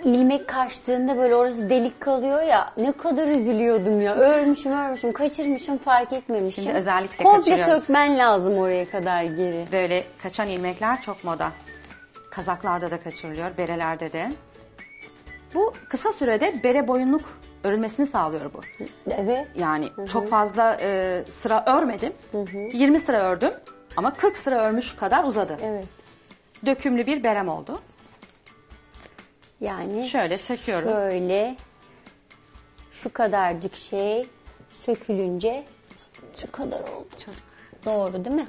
ilmek kaçtığında böyle orası delik kalıyor ya, ne kadar üzülüyordum ya. Örmüşüm kaçırmışım, fark etmemişim. Şimdi özellikle komple sökmen lazım oraya kadar geri. Böyle kaçan ilmekler çok moda. Kazaklarda da kaçırılıyor, berelerde de. Bu kısa sürede bere boyunluk örülmesini sağlıyor bu. Evet. Yani hı-hı, çok fazla sıra örmedim. Hı-hı. 20 sıra ördüm. Ama 40 sıra örmüş kadar uzadı. Evet. Dökümlü bir berem oldu. Yani şöyle söküyoruz. Şöyle şu kadarcık şey sökülünce şu kadar oldu. Çok. Doğru değil mi?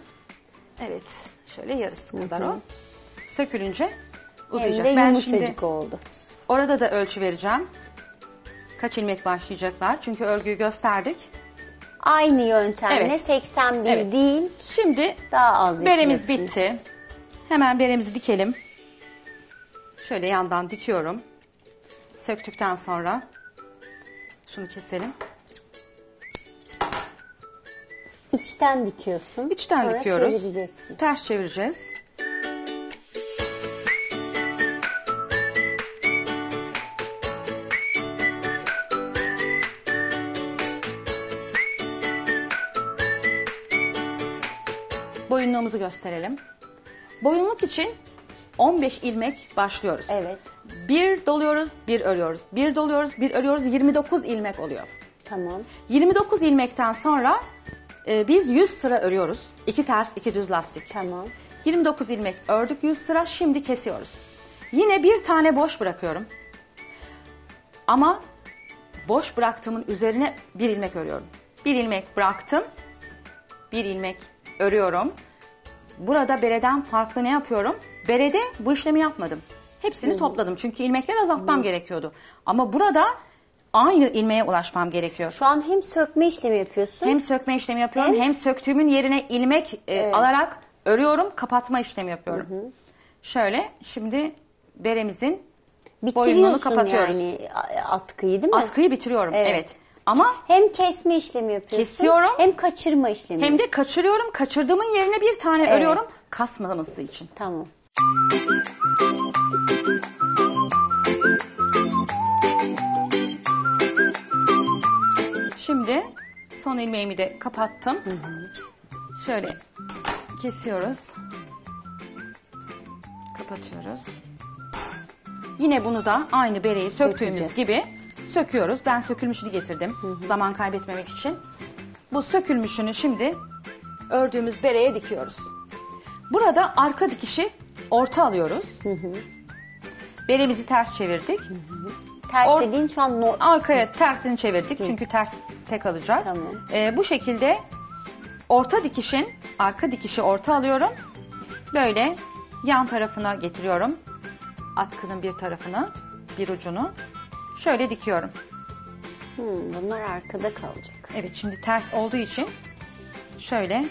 Evet. Şöyle yarısı hı-hı kadar o. Sökülünce uzayacak. Hem de yumuşacık oldu. Orada da ölçü vereceğim. Kaç ilmek başlayacaklar? Çünkü örgüyü gösterdik. Aynı yöntemle evet. 81 evet değil. Şimdi daha az beremiz bitti. Hemen beremizi dikelim. Şöyle yandan dikiyorum. Söktükten sonra şunu keselim. İçten dikiyorsun. İçten sonra dikiyoruz. Ters çevireceğiz. Boyunluğumuzu gösterelim. Boyunluk için 15 ilmek başlıyoruz. Evet. Bir doluyoruz, bir örüyoruz. Bir doluyoruz, bir örüyoruz. 29 ilmek oluyor. Tamam. 29 ilmekten sonra biz 100 sıra örüyoruz. 2 ters, 2 düz lastik. Tamam. 29 ilmek ördük 100 sıra. Şimdi kesiyoruz. Yine bir tane boş bırakıyorum. Ama boş bıraktığımın üzerine bir ilmek örüyorum. Bir ilmek bıraktım. Bir ilmek örüyorum. Burada bereden farklı ne yapıyorum? Berede bu işlemi yapmadım. Hepsini topladım. Çünkü ilmekleri azaltmam gerekiyordu. Ama burada aynı ilmeğe ulaşmam gerekiyor. Şu an hem sökme işlemi yapıyorsun. Hem sökme işlemi yapıyorum. Hem söktüğümün yerine ilmek alarak örüyorum. Kapatma işlemi yapıyorum. Hı hı. Şöyle şimdi beremizin boyunluğunu kapatıyoruz. Bitiriyorsun yani atkıyı değil mi? Atkıyı bitiriyorum. Evet. Evet. Ama hem kesme işlemi yapıyorsun, kesiyorum, hem kaçırma işlemi. Hem de kaçırıyorum. Kaçırdığımın yerine bir tane örüyorum. Kasmaması için. Tamam. Şimdi son ilmeğimi de kapattım. Hı hı. Şöyle kesiyoruz. Kapatıyoruz. Yine bunu da aynı bereyi söktüğümüz gibi söküyoruz. Ben sökülmüşünü getirdim. Hı hı. Zaman kaybetmemek için. Bu sökülmüşünü şimdi ördüğümüz bereye dikiyoruz. Burada arka dikişi orta alıyoruz. Hı hı. Beremizi ters çevirdik. Hı hı. Ters dediğin şu an arkaya tersini çevirdik. Hı. Çünkü ters tek alacak. Tamam. Bu şekilde orta dikişin arka dikişi orta alıyorum. Böyle yan tarafına getiriyorum. Atkının bir tarafını, bir ucunu. Şöyle dikiyorum. Bunlar arkada kalacak. Evet şimdi ters olduğu için şöyle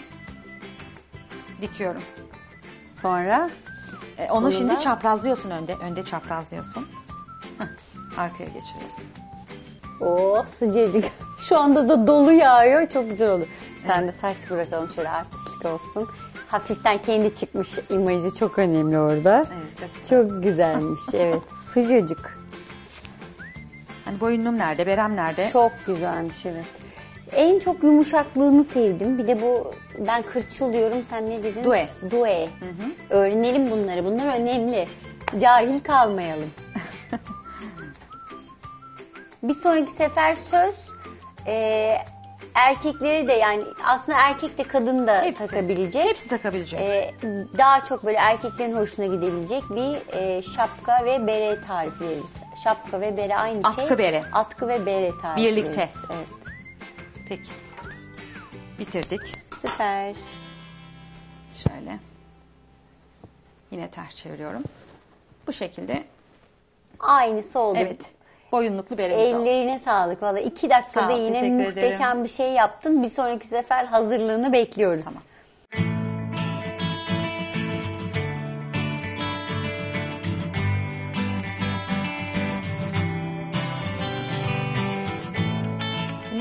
dikiyorum. Sonra? Onu şimdi da çaprazlıyorsun önde. Önde çaprazlıyorsun. Heh, arkaya geçiriyorsun. Oh sıcacık. Şu anda da dolu yağıyor. Çok güzel olur. Sen de saç bırakalım şöyle artistlik olsun. Hafiften kendi çıkmış imajı çok önemli orada. Evet, çok güzelmiş. Evet sıcacık. Yani boyunluğum nerede, berem nerede? Çok güzelmiş evet. En çok yumuşaklığını sevdim. Bir de bu ben kırçıl diyorum, sen ne dedin? Due. Due. Hı hı. Öğrenelim bunları. Bunlar önemli. Cahil kalmayalım. Bir sonraki sefer söz Erkekleri de yani aslında erkek de kadın da takabilecek. Hepsi takabilecek. Daha çok böyle erkeklerin hoşuna gidebilecek bir şapka ve bere tarifi veririz. Şapka ve bere aynı atkı şey. Atkı bere. Atkı ve bere tarifi birlikte veririz. Evet. Peki. Bitirdik. Süper. Şöyle. Yine ters çeviriyorum. Bu şekilde. Aynısı oldu. Evet. Boyunluklu beremiz oldu. Ellerine sağlık. Vallahi 2 dakikada sağ ol, yine muhteşem ederim. Bir şey yaptın. Bir sonraki sefer hazırlığını bekliyoruz. Tamam.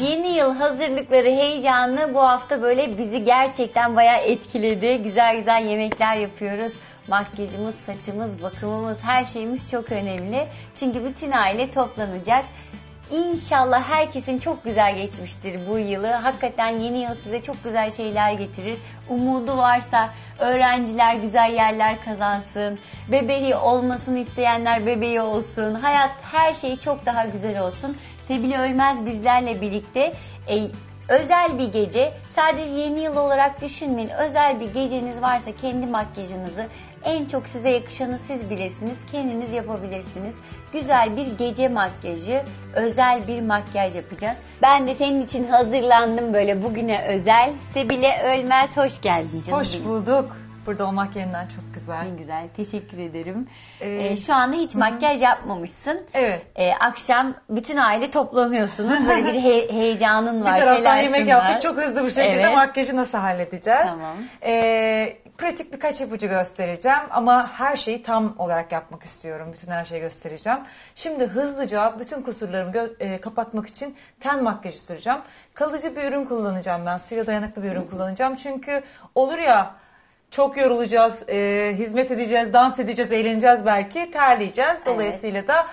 Yeni yıl hazırlıkları heyecanlı bu hafta böyle bizi gerçekten bayağı etkiledi. Güzel güzel yemekler yapıyoruz. Makyajımız, saçımız, bakımımız, her şeyimiz çok önemli. Çünkü bütün aile toplanacak. İnşallah herkesin çok güzel geçmiştir bu yılı. Hakikaten yeni yıl size çok güzel şeyler getirir. Umudu varsa öğrenciler güzel yerler kazansın. Bebeği olmasını isteyenler bebeği olsun. Hayat her şey çok daha güzel olsun. Sebile Ölmez bizlerle birlikte özel bir gece, sadece yeni yıl olarak düşünmeyin. Özel bir geceniz varsa kendi makyajınızı, en çok size yakışanı siz bilirsiniz, kendiniz yapabilirsiniz. Güzel bir gece makyajı, özel bir makyaj yapacağız. Ben de senin için hazırlandım böyle bugüne özel. Sebile Ölmez, hoş geldin canım. Hoş bulduk. Burada olmak yeniden çok güzel. Ne güzel, teşekkür ederim. Şu anda hiç makyaj yapmamışsın. Evet. Akşam bütün aile toplanıyorsunuz. Böyle bir heyecanın var. Bir taraftan yemek yaptık. Çok hızlı bir şekilde evet. Makyajı nasıl halledeceğiz? Tamam. Pratik birkaç ipucu göstereceğim. Ama her şeyi tam olarak yapmak istiyorum. Bütün her şeyi göstereceğim. Şimdi hızlıca bütün kusurlarımı kapatmak için ten makyajı süreceğim. Kalıcı bir ürün kullanacağım ben. Suya dayanıklı bir ürün kullanacağım. Çünkü olur ya... Çok yorulacağız, hizmet edeceğiz, dans edeceğiz, eğleneceğiz belki, terleyeceğiz. Dolayısıyla da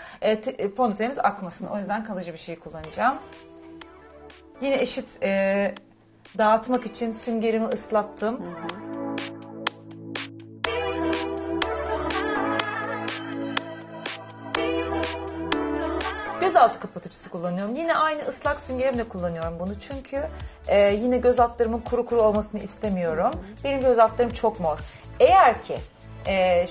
fondötenimiz akmasın. O yüzden kalıcı bir şey kullanacağım. Yine eşit dağıtmak için süngerimi ıslattım. Gözaltı kapatıcısı kullanıyorum. Yine aynı ıslak süngerimle kullanıyorum bunu. Çünkü yine göz altlarımın kuru olmasını istemiyorum. Benim göz altlarım çok mor. Eğer ki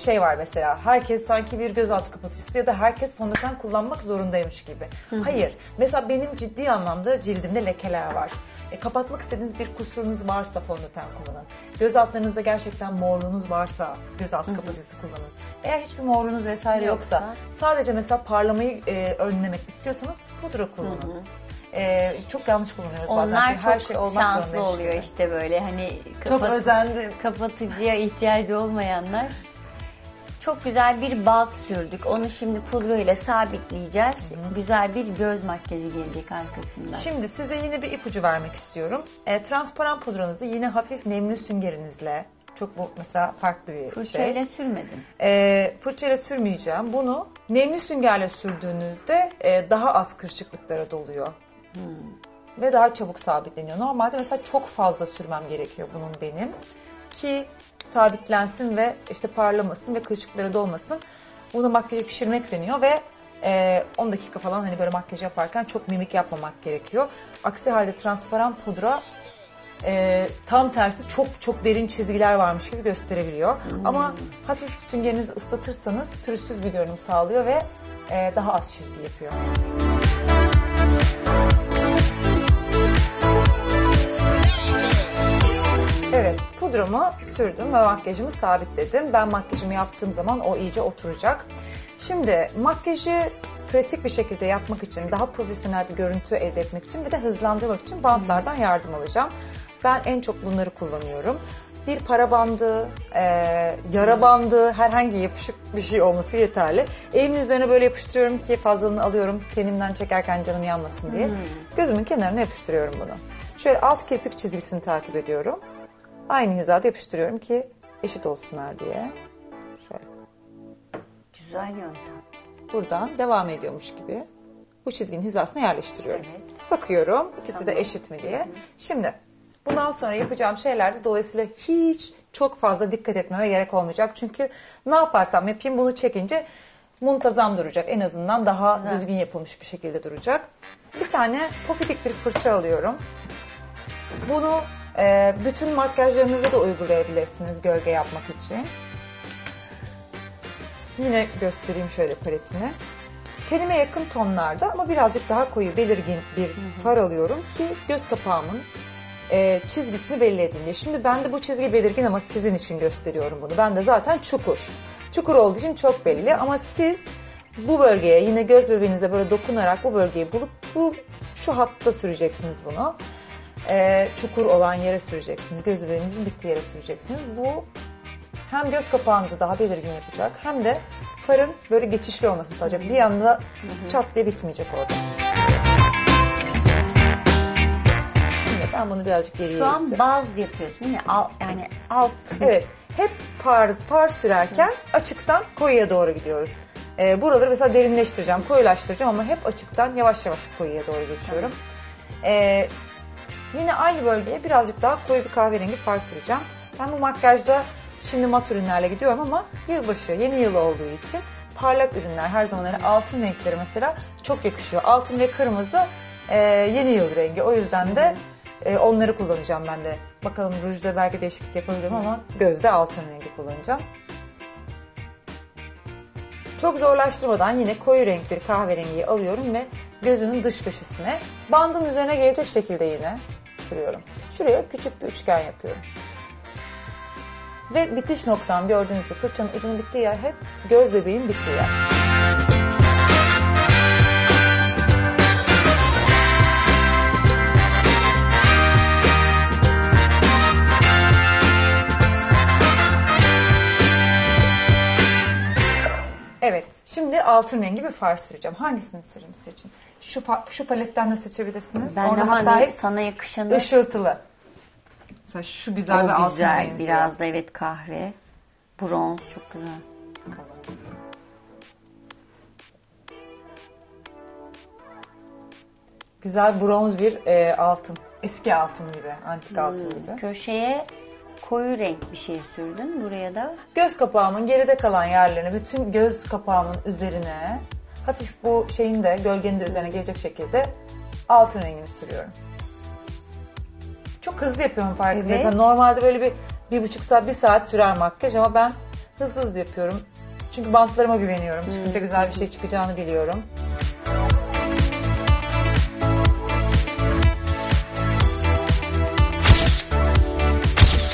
şey var mesela, herkes sanki bir gözaltı kapatıcısı ya da herkes fondöten kullanmak zorundaymış gibi. Hayır. Mesela benim ciddi anlamda cildimde lekeler var. Kapatmak istediğiniz bir kusurunuz varsa fondöten kullanın. Göz altlarınızda gerçekten morluğunuz varsa gözaltı kapatıcısı kullanın. Eğer hiçbir morluğunuz vesaire yoksa, sadece mesela parlamayı önlemek istiyorsanız pudra kullanın. Çok yanlış kullanıyoruz onlar bazen. Onlar çok her şey olmak şanslı oluyor çıkıyor. İşte böyle hani kapatıcıya ihtiyacı olmayanlar. Çok güzel bir baz sürdük. Onu şimdi pudra ile sabitleyeceğiz. Güzel bir göz makyajı gelecek arkasından. Şimdi size yine bir ipucu vermek istiyorum. Transparan pudranızı yine hafif nemli süngerinizle, çok bu mesela farklı bir fırçayla sürmedim. Fırçayla sürmeyeceğim. Bunu nemli süngerle sürdüğünüzde daha az kırışıklıklara doluyor. Ve daha çabuk sabitleniyor. Normalde mesela çok fazla sürmem gerekiyor bunun benim. Ki sabitlensin ve işte parlamasın ve kırışıklara dolmasın. Bunu makyajı pişirmek deniyor ve 10 dakika falan hani böyle makyaj yaparken çok mimik yapmamak gerekiyor. Aksi halde transparan pudra tam tersi çok derin çizgiler varmış gibi gösterebiliyor. Ama hafif süngerinizi ıslatırsanız pürüzsüz bir görünüm sağlıyor ve daha az çizgi yapıyor. Evet, pudramı sürdüm ve makyajımı sabitledim. Ben makyajımı yaptığım zaman o iyice oturacak. Şimdi makyajı pratik bir şekilde yapmak için, daha profesyonel bir görüntü elde etmek için ve de hızlandırmak için bantlardan yardım alacağım. Ben en çok bunları kullanıyorum. Bir para bandı, yara bandı, herhangi yapışık bir şey olması yeterli. Elimin üzerine böyle yapıştırıyorum ki fazlalığını alıyorum, kendimden çekerken canım yanmasın diye. Gözümün kenarına yapıştırıyorum bunu. Şöyle alt kirpik çizgisini takip ediyorum. Aynı hizada yapıştırıyorum ki eşit olsunlar diye. Şöyle. Güzel yöntem. Buradan devam ediyormuş gibi bu çizginin hizasına yerleştiriyorum. Evet. Bakıyorum ikisi de eşit mi diye. Şimdi bundan sonra yapacağım şeylerde dolayısıyla hiç çok fazla dikkat etmeme gerek olmayacak. Çünkü ne yaparsam yapayım bunu çekince muntazam duracak. En azından daha düzgün yapılmış bir şekilde duracak. Bir tane pofidik bir fırça alıyorum. Bunu bütün makyajlarınıza da uygulayabilirsiniz gölge yapmak için. Yine göstereyim şöyle paletimi. Tenime yakın tonlarda ama birazcık daha koyu, belirgin bir far alıyorum ki göz kapağımın çizgisini belli edeyim diye. Şimdi bende bu çizgi belirgin ama sizin için gösteriyorum bunu. Bende zaten çukur. Çukur olduğu için çok belli ama siz bu bölgeye, yine göz bebeğinize böyle dokunarak bu bölgeyi bulup şu hatta süreceksiniz bunu. Çukur olan yere süreceksiniz. Göz bebeğinizin bittiği yere süreceksiniz. Bu hem göz kapağınızı daha belirgin yapacak hem de farın böyle geçişli olması sağlayacak. Bir yanda çat diye bitmeyecek orada. Şimdi ben bunu birazcık geriye şu an baz yapıyorsun ya, yani alt. Evet. Hep far sürerken açıktan koyuya doğru gidiyoruz. Buraları mesela derinleştireceğim, koyulaştıracağım ama hep açıktan yavaş yavaş koyuya doğru geçiyorum. Yine aynı bölgeye birazcık daha koyu bir kahverengi far süreceğim. Ben bu makyajda şimdi mat ürünlerle gidiyorum ama yılbaşı, yeni yıl olduğu için parlak ürünler, her zaman öyle altın renkleri mesela çok yakışıyor. Altın ve kırmızı yeni yıl rengi. O yüzden de onları kullanacağım ben de. Bakalım rujda belki değişiklik yapabilirim ama gözde altın rengi kullanacağım. Çok zorlaştırmadan yine koyu renk bir kahverengiyi alıyorum ve gözümün dış köşesine, bandın üzerine gelecek şekilde yine sürüyorum. Şuraya küçük bir üçgen yapıyorum. Ve bitiş noktam, gördüğünüz gibi fırçanın ucunun bittiği yer hep göz bebeğin bittiği yer. Evet, şimdi altın rengi bir far süreceğim. Hangisini süreyim size için? Şu paletten de seçebilirsiniz. Ben orada hatta hep sana yakışanı... Işıltılı. Mesela şu güzel o ve altın rengi. Biraz da evet kahve. Bronz çok güzel. Bakalım. Güzel bronz bir altın. Eski altın gibi, antik altın gibi. Köşeye koyu renk bir şey sürdün. Buraya da göz kapağımın geride kalan yerlerine, bütün göz kapağımın üzerine hafif bu şeyin de, gölgenin de üzerine gelecek şekilde altın rengini sürüyorum. Çok hızlı yapıyorum farkında. Evet. Normalde böyle bir buçuk saat, bir saat sürer makyaj ama ben hızlı yapıyorum. Çünkü bantlarıma güveniyorum. Çıkınca güzel bir şey çıkacağını biliyorum.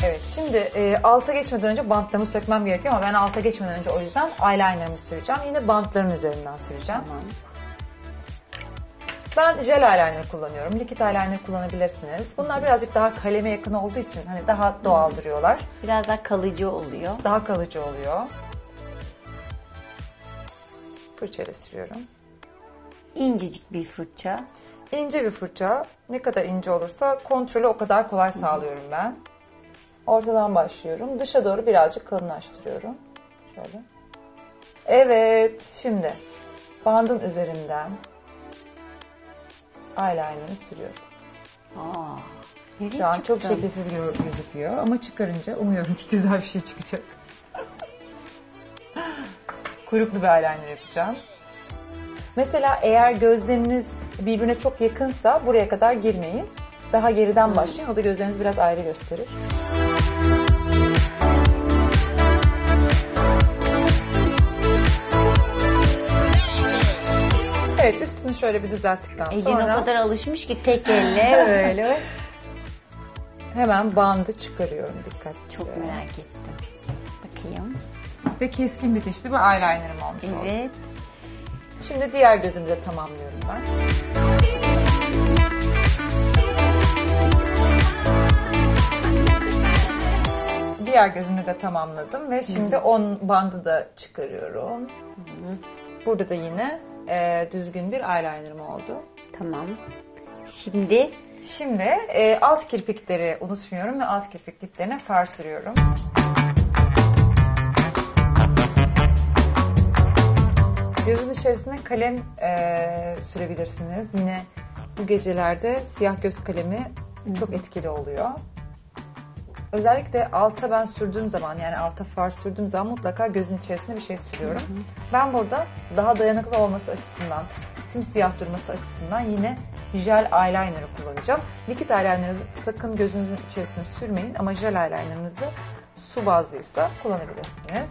Evet, şimdi alta geçmeden önce bantlarımı sökmem gerekiyor ama ben alta geçmeden önce o yüzden eyelinerımı süreceğim. Yine bantların üzerinden süreceğim. Tamam. Ben jel eyeliner kullanıyorum. Likit eyeliner kullanabilirsiniz. Bunlar birazcık daha kaleme yakın olduğu için hani daha doğal duruyorlar. Biraz daha kalıcı oluyor. Daha kalıcı oluyor. Fırçayla sürüyorum. İncecik bir fırça. İnce bir fırça. Ne kadar ince olursa kontrolü o kadar kolay sağlıyorum ben. Ortadan başlıyorum. Dışa doğru birazcık kalınlaştırıyorum. Şöyle. Evet, şimdi bandın üzerinden eyeliner'ı sürüyorum. Şu an çok şekilsiz gözüküyor ama çıkarınca umuyorum ki güzel bir şey çıkacak. Kuyruklu bir eyeliner yapacağım. Mesela eğer gözleriniz birbirine çok yakınsa buraya kadar girmeyin. Daha geriden başlayın. O da gözlerinizi biraz ayrı gösterir. Evet, üstünü şöyle bir düzelttikten sonra... Elin o kadar alışmış ki tek elle böyle. Hemen bandı çıkarıyorum dikkatlice. Çok merak ettim. Bakayım. Ve keskin bitişli bir eyeliner'ım olmuş oldu. Evet. Şimdi diğer gözümü de tamamlıyorum ben. Diğer gözümü de tamamladım ve şimdi on bandı da çıkarıyorum. Burada da yine düzgün bir eyeliner'ım oldu. Tamam. Şimdi alt kirpikleri unutmuyorum ve alt kirpik diplerine far sürüyorum. Gözün içerisine kalem sürebilirsiniz. Yine bu gecelerde siyah göz kalemi çok etkili oluyor. Özellikle alta ben sürdüğüm zaman, yani alta far sürdüğüm zaman mutlaka gözün içerisine bir şey sürüyorum. Ben burada daha dayanıklı olması açısından, simsiyah durması açısından yine jel eyeliner'ı kullanacağım. Likit eyeliner'ı sakın gözünüzün içerisine sürmeyin ama jel eyeliner'ınızı su bazlıysa kullanabilirsiniz.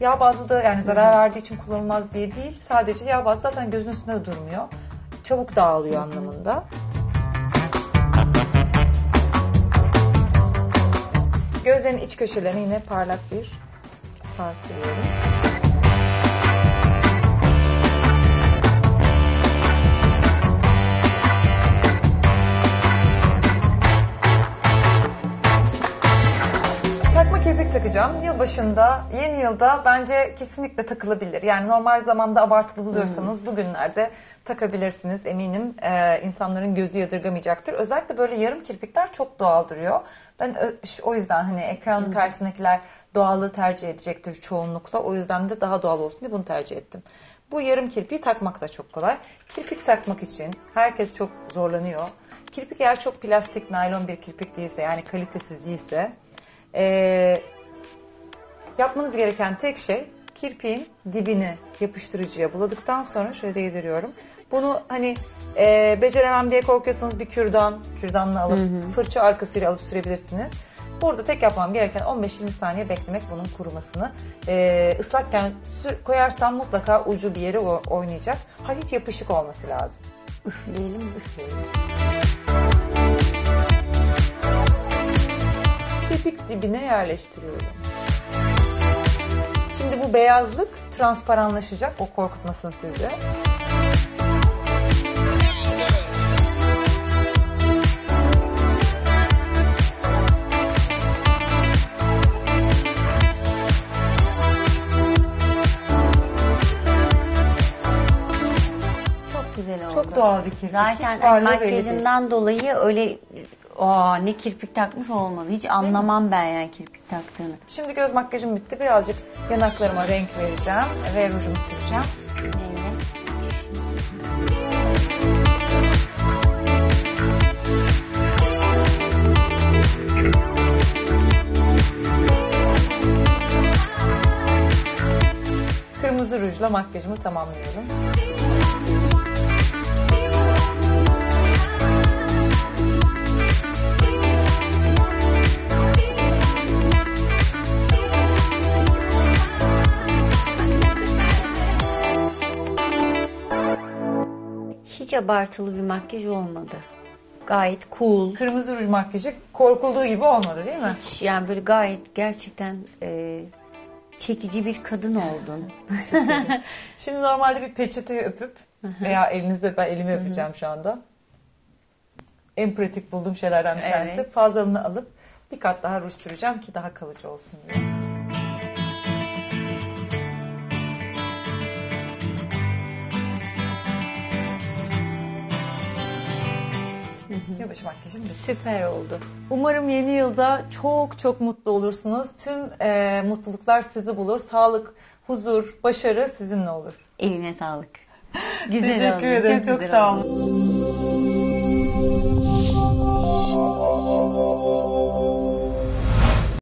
Yağ bazlı da yani zarar verdiği için kullanılmaz diye değil. Sadece yağ bazlı zaten gözün üstünde de durmuyor. Çabuk dağılıyor anlamında. Gözlerin iç köşelerine yine parlak bir far sürüyorum. Takma kirpik takacağım. Yılbaşında, yeni yılda bence kesinlikle takılabilir. Yani normal zamanda abartılı buluyorsanız bugünlerde takabilirsiniz eminim. İnsanların gözü yadırgamayacaktır. Özellikle böyle yarım kirpikler çok doğal duruyor. Ben o yüzden hani ekranın karşısındakiler doğallığı tercih edecektir çoğunlukla. O yüzden de daha doğal olsun diye bunu tercih ettim. Bu yarım kirpiği takmak da çok kolay. Kirpik takmak için herkes çok zorlanıyor. Kirpik eğer çok plastik, naylon bir kirpik değilse, yani kalitesiz değilse, yapmanız gereken tek şey kirpiğin dibini yapıştırıcıya buladıktan sonra şöyle değdiriyorum. Bunu hani beceremem diye korkuyorsanız bir kürdanla alıp fırça arkasıyla alıp sürebilirsiniz. Burada tek yapmam gereken 15-20 saniye beklemek bunun kurumasını. Islakken koyarsam mutlaka ucu bir yere oynayacak. Hiç yapışık olması lazım. Üfleyelim. Kirpik dibine yerleştiriyorum. Şimdi bu beyazlık transparanlaşacak. O korkutmasın sizi. Çok doğal bir kirpik. Zaten makyajından dolayı öyle ne kirpik takmış olmalı. Hiç anlamam ben yani kirpik taktığını. Şimdi göz makyajım bitti. Birazcık yanaklarıma renk vereceğim ve rujumu süreceğim. Kırmızı rujla makyajımı tamamlıyorum. Hiç abartılı bir makyaj olmadı. Gayet cool. Kırmızı ruj makyajı korkulduğu gibi olmadı değil mi? Hiç yani böyle gayet gerçekten çekici bir kadın oldun. Şimdi normalde bir peçeteyi öpüp veya elinizi öp, ben elimi öpeceğim şu anda. En pratik bulduğum şeylerden bir tanesi. Evet. Fazlalığını alıp bir kat daha ruj süreceğim ki daha kalıcı olsun diye. Yavaş makyajım da süper oldu. Umarım yeni yılda çok çok mutlu olursunuz. Tüm mutluluklar sizi bulur. Sağlık, huzur, başarı sizinle olur. Eline sağlık. Güzel Teşekkür ederim. Çok sağ olun.